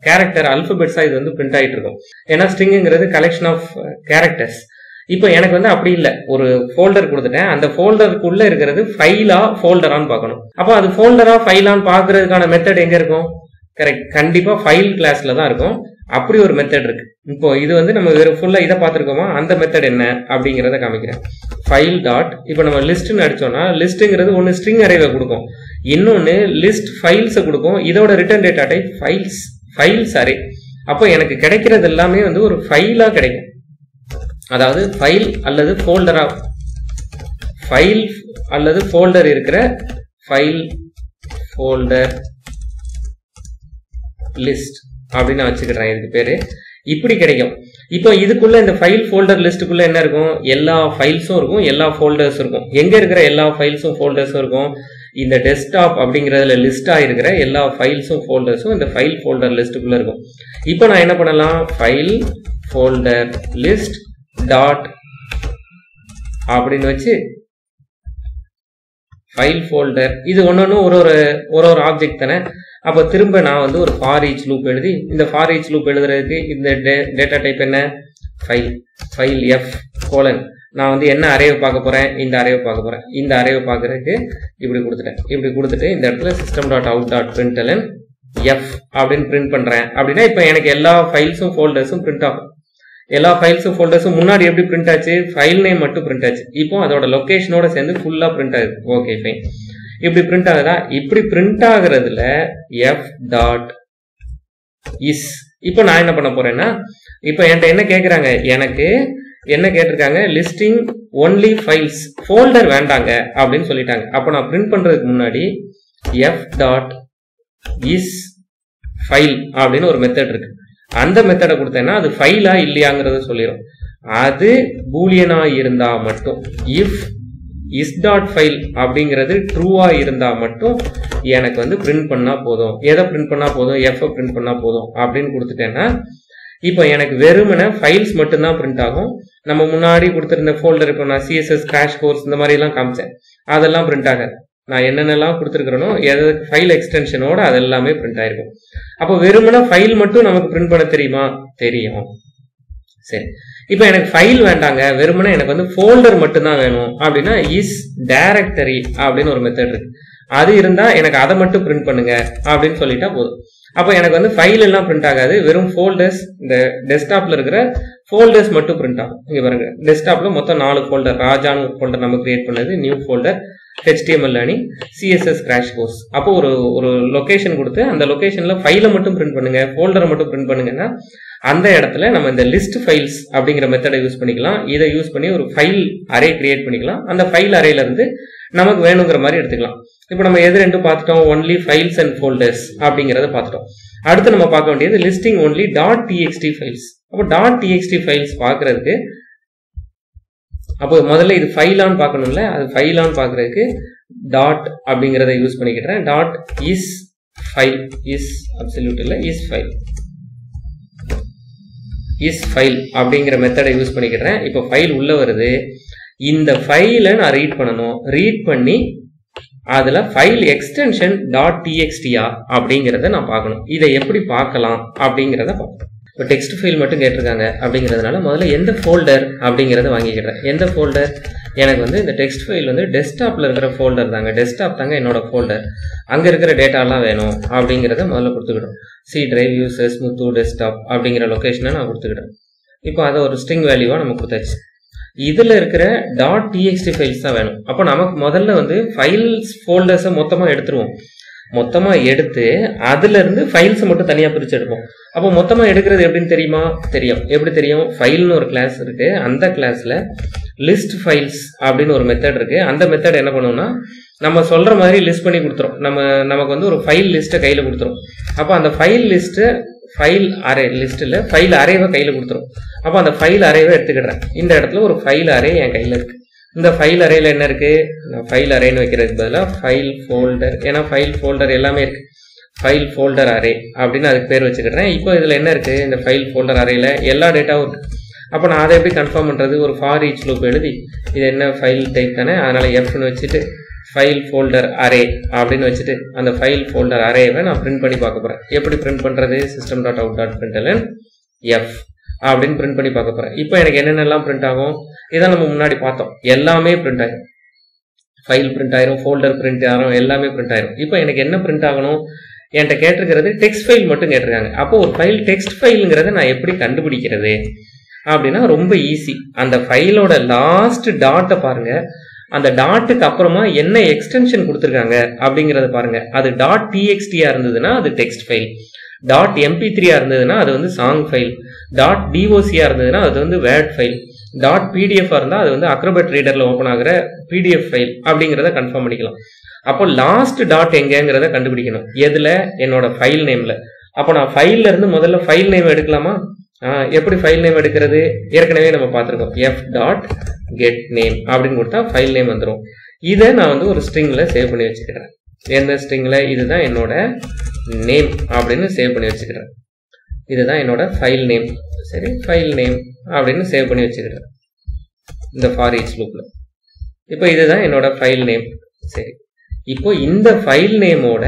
கேரக்டர் அல்ஃபபெட்ஸா இது வந்து print ஆயிட்டு இருக்கும். ஏன்னா ஸ்ட்ரிங்ங்கிறது கலெக்ஷன் ஆஃப் கேரக்டர்ஸ். இப்போ எனக்கு வந்து அப்படி இல்ல, ஒரு ஃபோல்டர் கொடுத்துட்டேன், அந்த ஃபோல்டருக்குள்ள இருக்கிறது ஃபைலா ஃபோல்டரான்னு பார்க்கணும். அப்போ அது ஃபோல்டரா ஃபைலான்னு பார்க்கிறதுக்கான மெத்தட் எங்க இருக்கும்? கரெக்ட், கண்டிப்பா ஃபைல் கிளாஸ்ல தான் இருக்கும். அப்படி ஒரு மெத்தட் இருக்கு. இப்போ இது வந்து நம்ம வேற ஃபுல்லா இதை பார்த்திருக்கோமா, அந்த மெத்தட் என்ன அப்படிங்கறத காமிக்கிறேன். ஃபைல் டாட் இப்போ நம்ம லிஸ்ட்னு அடிச்சோம்னா லிஸ்ட்ங்கிறது ஒன்னு ஸ்ட்ரிங் அரேவை கொடுக்கும், இன்னொன்னு லிஸ்ட் ஃபைல்ஸை கொடுக்கும். இதோட return data type files, files array. அப்போ எனக்கு கிடைக்கிறது எல்லாமே வந்து ஒரு ஃபைலா கிடைக்கும், அதாவது ஃபைல் அல்லது ஃபோல்டரா, ஃபைல் அல்லது ஃபோல்டர் இருக்கிற ஃபைல் ஃபோல்டர் லிஸ்ட் அப்படின்னு வச்சுக்கிறேன் இதுக்கு பேரு, இப்படி கிடைக்கும். இப்போ இதுக்குள்ள இந்த ஃபைல் ஃபோல்டர் லிஸ்ட்டுக்குள்ள என்ன இருக்கும்? எல்லா ஃபைல்ஸும் இருக்கும், எல்லா ஃபோல்டர்ஸ் இருக்கும். எங்க இருக்கிற எல்லா ஃபைல்ஸும் ஃபோல்டர்ஸும் இருக்கும்? இந்த டெஸ்க்டாப் அப்படிங்கிறதுல லிஸ்டா இருக்கிற எல்லா ஃபைல்ஸும் ஃபோல்டர்ஸும் இந்த ஃபைல் ஃபோல்டர் லிஸ்ட்டுக்குள்ள இருக்கும். இப்போ நான் என்ன பண்ணலாம், ஃபைல் ஃபோல்டர் லிஸ்ட் டாட் அப்படின்னு வச்சு ஃபைல் ஃபோல்டர், இது ஒன்னொன்னும் ஒரு ஆப்ஜெக்ட் தானே. அப்போ திரும்ப நான் வந்து ஒரு ஃபார் ஈச் லூப் எழுதி, இந்த ஃபார் ஈச் லூப் எழுதுறதுக்கு இந்த டேட்டா டைப் என்ன, ஃபைல், ஃபைல் எஃப் கோலன், நான் வந்து என்ன அரேவை பார்க்க போறேன், இந்த அரேவை பார்க்க போறேன். இந்த அரேவை பார்க்கறதுக்கு இப்படி கொடுத்துட்டேன், இப்படி கொடுத்துட்டு இந்த இடத்துல system dot out dot println F அப்படின்னு பிரிண்ட் பண்றேன். அப்படின்னா இப்போ எனக்கு எல்லா ஃபைல்ஸும் ஃபோல்டர்ஸும் பிரிண்ட் ஆகும். எல்லா ஃபைல்ஸும் ஃபோல்டர்ஸும் முன்னாடி எப்படி பிரிண்ட் ஆச்சு, ஃபைல் நேம் மட்டும் பிரிண்ட் ஆச்சு. இப்போ அதோட லொகேஷனோட சேர்ந்து ஃபுல்லா பிரிண்ட் ஆகுது. ஓகே ஃபைன், இப்படி பிரிண்ட் ஆகுதா? இப்படி பிரிண்ட் ஆகுறதுல எஃப் டாட் இஸ். இப்போ நான் என்ன பண்ண போறேன்னா, இப்போ என்கிட்ட என்ன கேட்கறாங்க, எனக்கு என்ன கேட்டிருக்காங்க, லிஸ்டிங் ஒன்லி ஃபைல்ஸ், ஃபோல்டர் வேண்டாங்க அப்படின்னு சொல்லிட்டாங்க. அப்போ நான் பிரிண்ட் பண்றதுக்கு முன்னாடி எஃப் டாட் இஸ் ஃபைல் அப்படின்னு ஒரு மெத்தட் இருக்கு, அந்த மெத்தடை கொடுத்தேன்னா அது ஃபைலா இல்லையாங்கிறத சொல்லிடும். அது பூலியனா இருந்தா மட்டும், இஃப் is.file அப்படிங்கிறது ட்ரூவா இருந்தா மட்டும் எனக்கு வந்து பிரிண்ட் பண்ணா போதும். எதை பிரிண்ட் பண்ணா போதும், எஃப் பிரிண்ட் பண்ணா போதும் அப்படின்னு கொடுத்துட்டேன்னா இப்போ எனக்கு வெறுமனே ஃபைல்ஸ் மட்டும்தான் பிரிண்ட் ஆகும். நம்ம முன்னாடி கொடுத்துருந்த ஃபோல்டர், இப்போ நான் சிஎஸ்எஸ் கிராஷ் கோர்ஸ் இந்த மாதிரி எல்லாம் காமிச்சேன், அதெல்லாம் பிரிண்ட் ஆகாது. நான் என்னென்னலாம் கொடுத்துருக்கிறேனோ எது ஃபைல் எக்ஸ்டென்ஷனோட அது எல்லாமே பிரிண்ட் ஆயிருக்கும். அப்போ வெறுமனே ஃபைல் மட்டும் நமக்கு பிரிண்ட் பண்ண தெரியுமா? தெரியும். சரி, இப்போ எனக்கு ஃபைல் வேண்டாங்க, வெறுமனே எனக்கு வந்து ஃபோல்டர் மட்டும்தான் வேணும் அப்படின்னா இஸ் டைரக்டரி அப்படின்னு ஒரு மெத்தட் இருக்கு, அது இருந்தா எனக்கு அதை மட்டும் பிரிண்ட் பண்ணுங்க அப்படின்னு சொல்லிட்டா போதும். அப்போ எனக்கு வந்து ஃபைல் எல்லாம் பிரிண்ட் ஆகாது, வெறும் ஃபோல்டர்ஸ், இந்த டெஸ்க்டாப்ல இருக்கிற ஃபோல்டர்ஸ் மட்டும் பிரிண்ட் ஆகும். இங்க பாருங்க, டெஸ்க்டாப்ல மொத்தம் 4 ஃபோல்டர், ராஜான்னு ஃபோல்டர் நம்ம கிரியேட் பண்ணது, new folder, HTML learning, CSS crash course. அப்போ ஒரு லொகேஷன் கொடுத்து அந்த லொகேஷன்ல ஃபைலை மட்டும் பிரிண்ட் பண்ணுங்க, ஃபோல்டரை மட்டும் பிரிண்ட் பண்ணுங்கன்னா அந்த இடத்துல நம்ம இந்த லிஸ்ட் ஃபைல்ஸ் அப்படிங்கிற மெத்தடை யூஸ் பண்ணிக்கலாம். இதை யூஸ் பண்ணி ஒரு ஃபைல் அரே கிரியேட் பண்ணிக்கலாம். அந்த ஃபைல் அரேல இருந்து நமக்கு வேணுங்கிற மாதிரி எடுத்துக்கலாம். இப்போ நம்ம எது ரெண்டும் பார்த்துட்டோம், ஒன்லி ஃபைல்ஸ் அண்ட் ஃபோல்டர்ஸ் அப்படிங்கிறத பார்த்துட்டோம். அடுத்து நம்ம பார்க்க வேண்டியது listing only dot TXT files. அப்போ டாட் டிஎக்ஸ்டி ஃபைல்ஸ் பார்க்கறதுக்கு, அப்போ முதல்ல இது ஃபைலான்னு பார்க்கணும்ல, அது ஃபைலான்னு பார்க்கறதுக்கு டாட் அப்படிங்கிறத யூஸ் பண்ணிக்கிட்டேன். Dot is file, is absolute இல்லை, இஸ் ஃபைல், இஸ் ஃபைல் அப்படிங்கிற மெத்தடை யூஸ் பண்ணிக்கிட்டேன். இப்போ ஃபைல் உள்ள வருது, இந்த ஃபைலை நான் ரீட் பண்ணணும். ரீட் பண்ணி அதுல ஃபைல் எக்ஸ்டென்ஷன் டாட் டிஎக்ஸ்டியா அப்படிங்கிறத நான் பார்க்கணும். இதை எப்படி பார்க்கலாம் அப்படிங்கிறத பார்க்கணும். இப்போ டெக்ஸ்ட் ஃபைல் மட்டும் கேட்டிருக்காங்க அப்படிங்கிறதுனால முதல்ல எந்த ஃபோல்டர் அப்படிங்கிறத வாங்கிக்கிறேன். எந்த ஃபோல்டர்? எனக்கு வந்து இந்த டெக்ஸ்ட் ஃபைல் வந்து டெஸ்க்டாப்ல இருக்கிற ஃபோல்டர் தாங்க, டெஸ்க்டாப் தாங்க என்னோட ஃபோல்டர், அங்கே இருக்கிற டேட்டாலாம் வேணும் அப்படிங்கிறத முதல்ல கொடுத்துக்கிட்டோம். சி டிரைவ் யூசஸ் முத்து டெஸ்க்டாப் அப்படிங்கிற லொக்கேஷனை நான் கொடுத்துக்கிட்டேன். இப்போ அதை ஒரு ஸ்ட்ரிங் வேல்யூவாக நம்ம கொடுத்தாச்சு. இதில இருக்கிற .txt files தான் வேணும். அப்ப நமக்கு முதல்ல வந்து files folders மொத்தமா எடுத்துருவோம். மொத்தமா எடுத்து அதுல இருந்து files மட்டும் தனியா பிரிச்சு எடுப்போம். அப்ப மொத்தமா எடுக்கிறது எப்படின்னு தெரியுமா? தெரியும். எப்படி தெரியும்? file ன்னு ஒரு கிளாஸ் இருக்கு. அந்த கிளாஸ்ல listFiles அப்படினு ஒரு மெத்தட் இருக்கு. அந்த மெத்தட் என்ன பண்ணும்னா நம்ம சொல்ற மாதிரி லிஸ்ட் பண்ணி கொடுத்துறோம். நமக்கு வந்து ஒரு ஃபைல் லிஸ்ட் கையில கொடுத்துறோம். அப்ப அந்த ஃபைல் லிஸ்ட் ஃபைல் அரே லிஸ்ட்ல ஃபைல் அரேவை கையில கொடுத்துறோம். அப்ப அந்த ஃபைல் அரேவை எடுத்துக்கிறேன். இந்த இடத்துல ஒரு ஃபைல் அரே என் கையில இருக்கு. இந்த ஃபைல் அரேல என்ன இருக்கு? நான் ஃபைல் அரேன்னு வைக்கிறதுக்கு பதிலா ஃபைல் ஃபோல்டர், ஏன்னா ஃபைல் ஃபோல்டர் எல்லாமே இருக்கு. ஃபைல் ஃபோல்டர் அரே அப்படின்னு அதுக்கு பேர் வச்சுக்கிறேன். இப்போ இதுல என்ன இருக்கு? இந்த ஃபைல் ஃபோல்டர் அரேல எல்லா டேட்டாவும் இருக்கு. அப்ப நான் அதை எப்படி கன்ஃபார்ம் பண்றது? ஒரு ஃபார் ஈச் லூப் எழுதி, இது என்ன ஃபைல் டைப் தானே, அதனால எஃப்னு வச்சுட்டு ஃபைல் ஃபோல்டர் அரே அப்படின்னு வச்சுட்டு அந்த ஃபைல் ஃபோல்டர் அரேவை நான் பிரிண்ட் பண்ணி பார்க்க போறேன். எப்படி பிரிண்ட் பண்றது? System dot out dot println F அப்படின்னு பிரிண்ட் பண்ணி பார்க்க போறேன். இப்போ எனக்கு என்னென்னலாம் பிரிண்ட் ஆகும்? இதான் நம்ம முன்னாடி பார்த்தோம். எல்லாமே பிரிண்ட் ஆகும். ஃபைல் பிரிண்ட் ஆயிரும், ஃபோல்டர் பிரிண்ட் ஆயிரும், எல்லாமே பிரிண்ட் ஆயிரும். இப்போ எனக்கு என்ன பிரிண்ட் ஆகணும்? என்கிட்ட கேட்டிருக்கிறது டெக்ஸ்ட் ஃபைல் மட்டும் கேட்டிருக்காங்க. அப்போ ஒரு ஃபைல் டெக்ஸ்ட் ஃபைலுங்கிறத நான் எப்படி கண்டுபிடிக்கிறது அப்படின்னா ரொம்ப ஈஸி. அந்த ஃபைலோட லாஸ்ட் டாட்டை பாருங்க. அந்த டாட்டுக்கு அப்புறமா என்ன எக்ஸ்டென்ஷன் கொடுத்துருக்காங்க அப்படிங்கறத பாருங்க. அது டாட் டிஎக்ஸ்டியா இருந்ததுன்னா அது டெக்ஸ்ட் ஃபைல், டாட் MP3யா இருந்ததுன்னா அது வந்து சாங் ஃபைல், டாட் DOCயா இருந்ததுன்னா அது வந்து வேர்ட் ஃபைல், டாட் PDF இருந்தா அது வந்து அக்ரோபேட் ரீடர்ல ஓபன் ஆகிற PDF ஃபைல் அப்படிங்கறத கன்ஃபார்ம் பண்ணிக்கலாம். அப்போ லாஸ்ட் டாட் எங்கங்கிறத கண்டுபிடிக்கணும். எதுல? என்னோட ஃபைல் நேம்ல. அப்போ நான் ஃபைல்ல இருந்து முதல்ல ஃபைல் நேம் எடுக்கலாமா? எப்படி ஃபைல் நேம் எடுக்கிறது? ஏற்கனவே நம்ம பார்த்துருக்கோம். எஃப் டாட் கெட் நேம் அப்படின்னு கொடுத்தா ஃபைல் நேம் வந்துடும். இதை நான் வந்து ஒரு ஸ்ட்ரிங்ல சேவ் பண்ணி வச்சுக்கிறேன். எந்த ஸ்ட்ரிங்ல? இதுதான் என்னோட நேம் அப்படின்னு சேவ் பண்ணி வச்சுக்கிறேன். இதுதான் என்னோட ஃபைல் நேம். சரி, ஃபைல் நேம் அப்படின்னு சேவ் பண்ணி வச்சுக்கிறேன் இந்த ஃபார் ஈச் லூப்ல. இப்போ இதுதான் என்னோட ஃபைல் நேம். சரி, இப்போ இந்த ஃபைல் நேமோட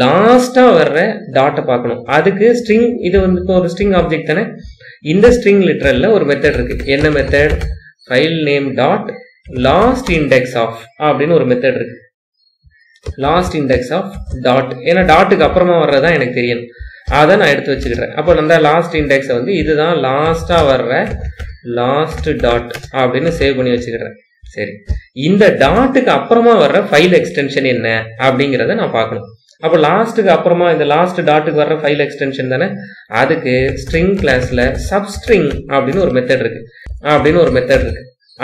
லாஸ்டா வர்ற டாட்டை பார்க்கணும். அதுக்கு ஸ்ட்ரிங், இது வந்து இப்போ ஒரு ஸ்ட்ரிங் ஆப்ஜெக்ட் தானே. இந்த ஸ்ட்ரிங் லிட்டரல்ல ஒரு மெத்தட் இருக்கு. என்ன method? File name dot last index of அப்படின்னு ஒரு மெத்தட் இருக்கு. லாஸ்ட் இண்டெக்ஸ் ஆஃப் டாட், ஏன்னா டாட்டுக்கு அப்புறமா வர்றதா எனக்கு தெரியும். அதை நான் எடுத்து வச்சுக்கிறேன். அப்போ நம்ம லாஸ்ட் இண்டெக்ஸ் வந்து இதுதான் லாஸ்டா வர்ற லாஸ்ட் டாட் அப்படின்னு சேவ் பண்ணி வச்சுக்கிறேன். சரி, இந்த டாட்டுக்கு அப்புறமா வர்ற ஃபைல் எக்ஸ்டென்ஷன் என்ன அப்படிங்கிறத நான் பார்க்கணும். அப்போ லாஸ்ட்டுக்கு அப்புறமா இந்த லாஸ்ட் டாட்டுக்கு வர்ற ஃபைல் எக்ஸ்டென்ஷன் தானே. அதுக்கு ஸ்ட்ரிங் கிளாஸ்ல சப்ஸ்ட்ரிங் அப்படின்னு ஒரு மெத்தட் இருக்கு.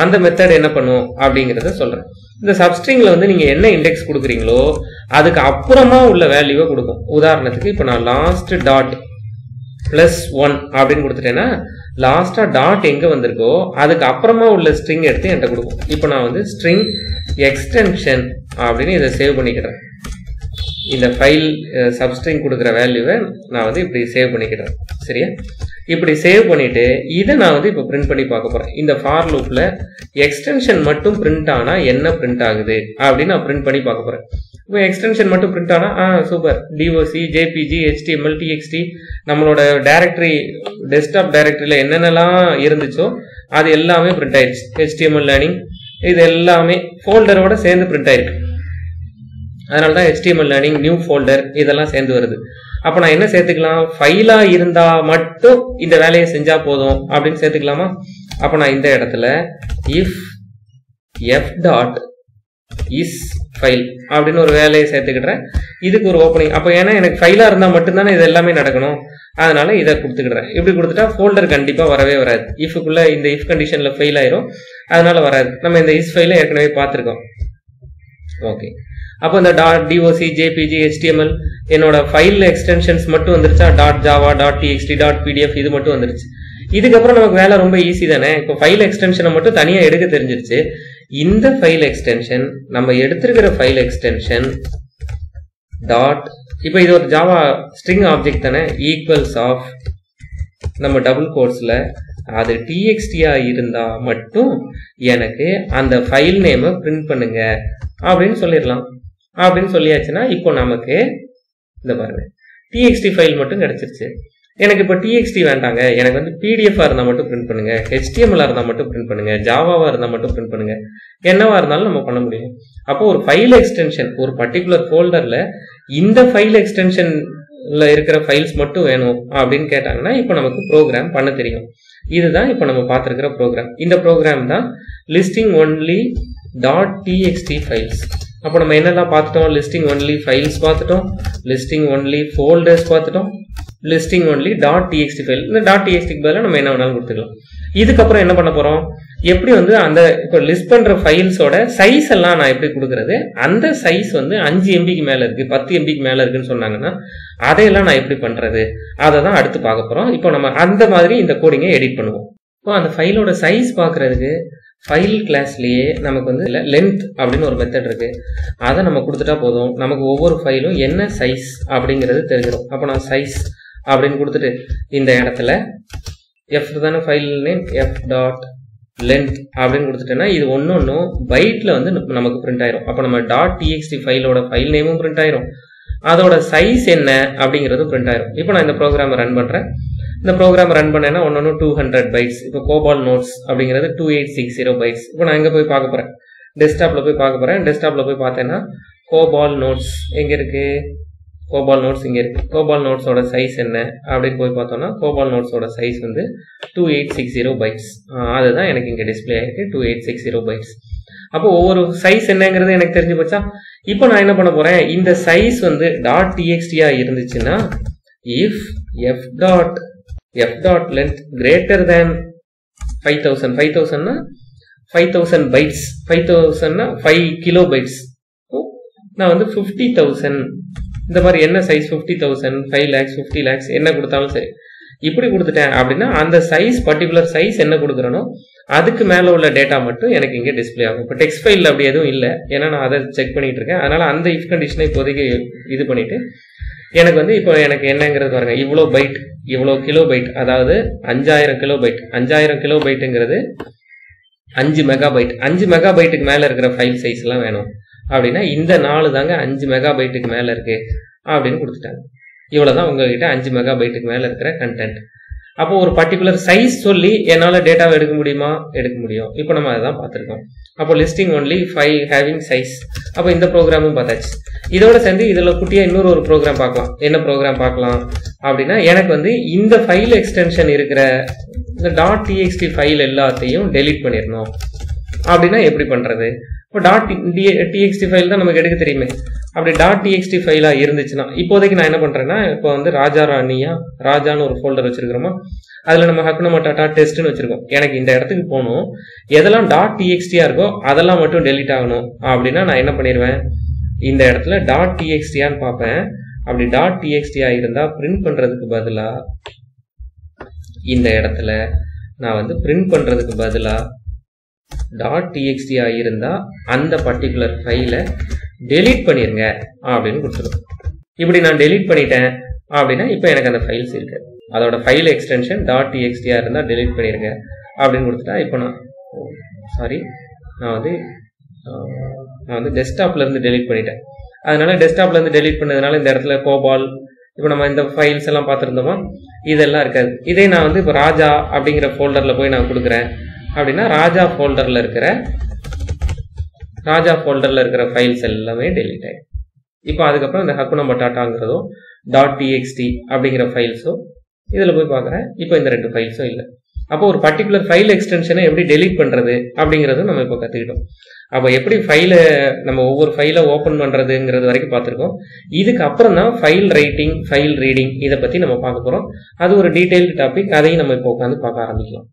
அந்த மெத்தட் என்ன பண்ணும் அப்படிங்கிறத சொல்றேன். இந்த சப்ஸ்ட்ரிங்ல வந்து நீங்க என்ன இண்டெக்ஸ் கொடுக்குறீங்களோ அதுக்கு அப்புறமா உள்ள வேல்யூவை கொடுக்கும். உதாரணத்துக்கு இப்போ நான் லாஸ்ட் டாட் +1 அப்படின்னு கொடுத்துட்டேன்னா லாஸ்டா டாட் எங்க வந்திருக்கோ அதுக்கு அப்புறமா உள்ள ஸ்ட்ரிங் எடுத்து என்கிட்ட கொடுக்கும். இப்போ நான் வந்து ஸ்ட்ரிங் எக்ஸ்டென்ஷன் அப்படின்னு இதை சேவ் பண்ணிக்கிறேன். இந்த ஃபைல் சப்ஸ்ட்ரிங் கொடுக்குற வேல்யூவை நான் வந்து இப்படி சேவ் பண்ணிக்கிறேன். சரியா, இப்படி சேவ் பண்ணிட்டு இதை நான் வந்து இப்போ பிரிண்ட் பண்ணி பார்க்க போறேன். இந்த ஃபார் லூப்ல எக்ஸ்டென்ஷன் மட்டும் பிரிண்ட் ஆனா என்ன பிரிண்ட் ஆகுது அப்படின்னு நான் பிரிண்ட் பண்ணி பார்க்க போறேன். இப்போ எக்ஸ்டென்ஷன் மட்டும் பிரிண்ட் ஆனா super, DOC, JPG, HTML, TXT, நம்மளோட டைரக்டரி, டெஸ்க்டாப் டைரக்டரியில என்னென்னலாம் இருந்துச்சோ அது எல்லாமே பிரிண்ட் ஆயிடுச்சு. HTML லேர்னிங் இது எல்லாமே ஃபோல்டரோட சேர்ந்து பிரிண்ட் ஆயிருக்கு. அதனால தான் HTML லேர்னிங் நியூ ஃபோல்டர் இதெல்லாம் சேர்ந்து வருது. அப்போ நான் என்ன சேர்த்துக்கலாம்? ஃபைலா இருந்தா மட்டும் இந்த வேலையை செஞ்சா போதும் அப்படின்னு சேர்த்துக்கலாமா? அப்போ நான் இந்த இடத்துல if F dot is file அப்படின்னு ஒரு வேலையை சேர்த்துக்கிட்டேன். இதுக்கு ஒரு ஓப்பனிங். அப்போ ஏன்னா எனக்கு ஃபைலா இருந்தா மட்டும்தானே இது எல்லாமே நடக்கணும். அதனால இதை கொடுத்துக்கிட்டேன். இப்படி கொடுத்துட்டா ஃபோல்டர் கண்டிப்பா வரவே வராது. இஃப்க்குள்ள இந்த இஃப் கண்டிஷன்ல ஃபெயில் ஆயிரும், அதனால வராது. நம்ம இந்த இஸ் ஃபைல ஏற்கனவே பார்த்துருக்கோம். ஓகே, அப்போ இந்த டாட் டிஓசி, ஜேபிஜி, HTML என்னோட ஃபைல் எக்ஸ்டென்ஷன்ஸ் மட்டும் வந்துருச்சா? Dot Java, dot TXT, dot PDF இது மட்டும் வந்துருச்சு. இதுக்கப்புறம் நமக்கு வேலை ரொம்ப ஈஸி தானே. இப்போ ஃபைல் எக்ஸ்டென்ஷனை மட்டும் தனியாக எடுக்க தெரிஞ்சிருச்சு. இந்த ஃபைல் எக்ஸ்டென்ஷன், நம்ம எடுத்திருக்கிற ஃபைல் எக்ஸ்டென்ஷன் டாட், இப்போ இது ஒரு ஜாவா ஸ்ட்ரிங் ஆப்ஜெக்ட் தானே, ஈக்வல்ஸ் ஆஃப் நம்ம டபுள் கோட்ஸ்ல அது டிஎக்ஸ்டியா இருந்தா மட்டும் எனக்கு அந்த ஃபைல் நேமை பிரிண்ட் பண்ணுங்க அப்படின்னு சொல்லிடலாம். அப்படின்னு சொல்லியாச்சுன்னா இப்போ நமக்கு இந்த பாருங்க டிஎக்ஸ்டி ஃபைல் மட்டும் கிடைச்சிருச்சு. எனக்கு இப்போ டிஎக்ஸ்டி வேண்டாங்க, எனக்கு வந்து PDF இருந்தால் மட்டும் பிரிண்ட் பண்ணுங்க, HTML இருந்தால் மட்டும் பிரிண்ட் பண்ணுங்க, ஜாவாவா இருந்தால் மட்டும் பிரிண்ட் பண்ணுங்க, என்னவா இருந்தாலும் நம்ம பண்ண முடியும். அப்போ ஒரு ஃபைல் எக்ஸ்டென்ஷன் ஒரு பர்டிகுலர் ஃபோல்டர்ல இந்த ஃபைல் எக்ஸ்டென்ஷன் files மட்டும் வேணும் அப்படினு கேட்டாங்கன்னா இப்போ நமக்கு program பண்ண தெரியும். இதுதான் இப்போ நம்ம பார்த்திருக்கிற program. இந்த program தான் listing only.txt files. அப்போ நம்ம என்னெல்லாம் பார்த்துட்டோம்? listing only files பார்த்துட்டோம், listing only folders பார்த்துட்டோம், listing only.txt file. இந்த .txt க்கு பதிலா நம்ம என்ன வேணாலும் கொடுத்துக்கலாம். இதுக்கு அப்புறம் என்ன பண்ண போறோம்? எப்படி வந்து அந்த இப்போ லிஸ்ட் பண்ற ஃபைல்ஸோட சைஸ் எல்லாம் நான் எப்படி கொடுக்கிறது? அந்த சைஸ் வந்து 5 MB க்கு மேல இருக்கு, 10 MB க்கு மேல இருக்குன்னு சொன்னாங்கன்னா அதையெல்லாம் நான் எப்படி பண்றது? அதை தான் அடுத்து பார்க்க போறோம். இப்போ நம்ம அந்த மாதிரி இந்த கோடிங்கை எடிட் பண்ணுவோம். இப்போ அந்த ஃபைலோட சைஸ் பார்க்கிறதுக்கு ஃபைல் கிளாஸ்லயே நமக்கு வந்து லெந்த் அப்படினு ஒரு மெத்தட் இருக்கு. அதை நம்ம கொடுத்துட்டா போதும், நமக்கு ஒவ்வொரு ஃபைலும் என்ன சைஸ் அப்படிங்கிறது தெரிஞ்சிடும். அப்போ நான் சைஸ் அப்படினு கொடுத்துட்டு இந்த இடத்துல f தான ஃபைல் நேம் f. length அப்படினு கொடுத்துட்டேனா இது ஒண்ணு பைட்ல வந்து நமக்கு பிரிண்ட் ஆயிடும். அப்ப நம்ம .txt ஃபைலோட ஃபைல் நேமும் பிரிண்ட் ஆயிடும், அதோட சைஸ் என்ன அப்படிங்கிறது பிரிண்ட் ஆயிடும். இப்போ நான் இந்த புரோகிராமை ரன் பண்றேன். இந்த புரோகிராம் ரன் பண்ணேனா ஒண்ணு 200 பைட்ஸ். இப்போ கோபால் நோட்ஸ் அப்படிங்கிறது 2860 பைட்ஸ். இப்போ நான் எங்க போய் பார்க்க போறேன்? டெஸ்க்டாப்ல போய் பார்க்க போறேன். டெஸ்க்டாப்ல போய் பார்த்தேன்னா கோபால் நோட்ஸ் எங்க இருக்கு? கோபால் நோட்ஸ் இங்க இருக்கு. கோபால் நோட்ஸோட சைஸ் என்ன அப்படின்னு போய் பார்த்தோம்னா கோபால் நோட்ஸோட சைஸ் வந்து 2860 பைட்ஸ். அதுதான் எனக்கு இங்க டிஸ்பிளே ஆயிருக்கு, 2860 பைட்ஸ். அப்போ ஒவ்வொரு சைஸ் என்னங்கிறது எனக்கு தெரிஞ்சு போச்சா. இப்போ நான் என்ன பண்ண போறேன்? இந்த சைஸ் வந்து .txt ஆ இருந்துச்சுன்னா if f. length greater than 5000, 5000 னா 5000 பைட்ஸ், 5000 னா 5 கிலோ பைட்ஸ். நான் வந்து 50000 இந்த மாதிரி என்ன சைஸ் 50000 5 lakhs 50 lakhs என்ன கொடுத்தாலும் சரி இப்படி கொடுத்துட்டேன் அப்படின்னா அந்த சைஸ் பர்டிகுலர் சைஸ் என்ன கொடுக்குறனோ அதுக்கு மேல உள்ள டேட்டா மட்டும் எனக்கு இங்க டிஸ்பிளே ஆகும். இப்போ டெக்ஸ்ட் ஃபைல் அப்படி எதுவும் இல்லை, ஏன்னா நான் அதை செக் பண்ணிட்டு இருக்கேன். அதனால அந்த இஃப் கண்டிஷனை இப்போதைக்கு இது பண்ணிட்டு எனக்கு வந்து இப்போ எனக்கு என்னங்கிறது பாருங்க, இவ்வளோ பைட் இவ்வளோ கிலோ பைட், அதாவது 5000 கிலோ பைட். 5000 கிலோ பைட்டுங்கிறது 5 மெகாபைட். 5 மெகாபைட்டுக்கு மேல இருக்கிற ஃபைல் சைஸ் எல்லாம் வேணும் அப்படின்னா இந்த 4 தாங்க 5 மெகாபைட்டுக்கு மேல இருக்கு அப்படின்னு கொடுத்துட்டாங்க. இவ்வளவுதான் உங்ககிட்ட 5 மெகாபைட்டுக்கு மேல இருக்கிற கண்டென்ட். அப்போ ஒரு பர்டிகுலர் சைஸ் சொல்லி என்னால டேட்டாவை எடுக்க முடியுமா? எடுக்க முடியும். இப்போ நம்ம அதான் பார்த்திருக்கோம். அப்போ listing only file having size. அப்போ இந்த ப்ரோக்ராமும் பார்த்தாச்சு. இதோட சேர்ந்து இதுல குட்டியா இன்னொரு ஒரு ப்ரோக்ராம் பார்க்கலாம். என்ன ப்ரோக்ராம் பார்க்கலாம் அப்படின்னா எனக்கு வந்து இந்த ஃபைல் எக்ஸ்டென்ஷன் இருக்கிற இந்த .txt ஃபைல் எல்லாத்தையும் டெலீட் பண்ணிடணும் அப்படின்னா எப்படி பண்றது? இப்போ .txt ஃபைல் தான் நமக்கு எடுக்க தெரியுமே. அப்படி .txt ஃபைலா இருந்துச்சுன்னா இப்போதைக்கு நான் என்ன பண்றேன்னா இப்போ வந்து ராஜா ராணியா ராஜான்னு ஒரு ஃபோல்டர் வச்சிருக்கிறோமா, அதுல நம்ம ஹக்குனமட்டாட்டா டெஸ்ட்னு வச்சிருக்கோம். எனக்கு இந்த இடத்துக்கு போகணும், எதெல்லாம் .txtயா இருக்கோ அதெல்லாம் மட்டும் டெலீட் ஆகணும் அப்படின்னா நான் என்ன பண்ணிடுவேன்? இந்த இடத்துல .txtயான்னு பார்ப்பேன். அப்படி .txtயா இருந்தா பிரிண்ட் பண்றதுக்கு பதிலா இந்த இடத்துல நான் வந்து பிரிண்ட் பண்றதுக்கு பதிலா .txt இருந்தா அந்த பர்டிகுலர் ஃபைலை டெலீட் பண்ணிருங்க அப்படின்னு கொடுத்துருவோம். இப்படி நான் டெலீட் பண்ணிட்டேன் அப்படின்னா இப்போ எனக்கு அந்த ஃபைல்ஸ் இருக்கு, அதோட ஃபைல் எக்ஸ்டென்ஷன் .txt இருந்தா டெலீட் பண்ணிருங்க அப்படின்னு கொடுத்துட்டா. இப்போ நான் சாரி நான் வந்து டெஸ்க்டாப்ல இருந்து டெலீட் பண்ணிட்டேன். அதனால டெஸ்க்டாப்ல இருந்து டெலீட் பண்ணதுனால இந்த இடத்துல கோபால் இப்போ நம்ம இந்த ஃபைல்ஸ் எல்லாம் பார்த்துருந்தோமா, இதெல்லாம் இருக்காது. இதே நான் வந்து இப்போ ராஜா அப்படிங்கிற ஃபோல்டர்ல போய் நான் கொடுக்குறேன் அப்படின்னா ராஜா ஃபோல்டர்ல இருக்கிற ஃபைல்ஸ் எல்லாமே டெலீட் ஆயிடும். இப்போ அதுக்கப்புறம் இந்த ஹக்குன பட்டாட்டாங்கிறதோ .txt அப்படிங்கிற ஃபைல்ஸோ இதில் போய் பார்க்குறேன். இப்போ இந்த 2 ஃபைல்ஸும் இல்லை. அப்போ ஒரு பர்டிகுலர் ஃபைல் எக்ஸ்டென்ஷனை எப்படி டெலீட் பண்ணுறது அப்படிங்கிறதும் நம்ம இப்போ கற்றுக்கிட்டோம். அப்போ எப்படி ஃபைலை நம்ம ஒவ்வொரு ஃபைலை ஓப்பன் பண்ணுறதுங்கிறது வரைக்கும் பார்த்துருக்கோம். இதுக்கு அப்புறம் தான் ஃபைல் ரைட்டிங் ஃபைல் ரீடிங் இதை பற்றி நம்ம பார்க்க போகிறோம். அது ஒரு டீட்டெயில்டு டாபிக், அதையும் நம்ம இப்போ உட்காந்து பார்க்க ஆரம்பிக்கலாம்.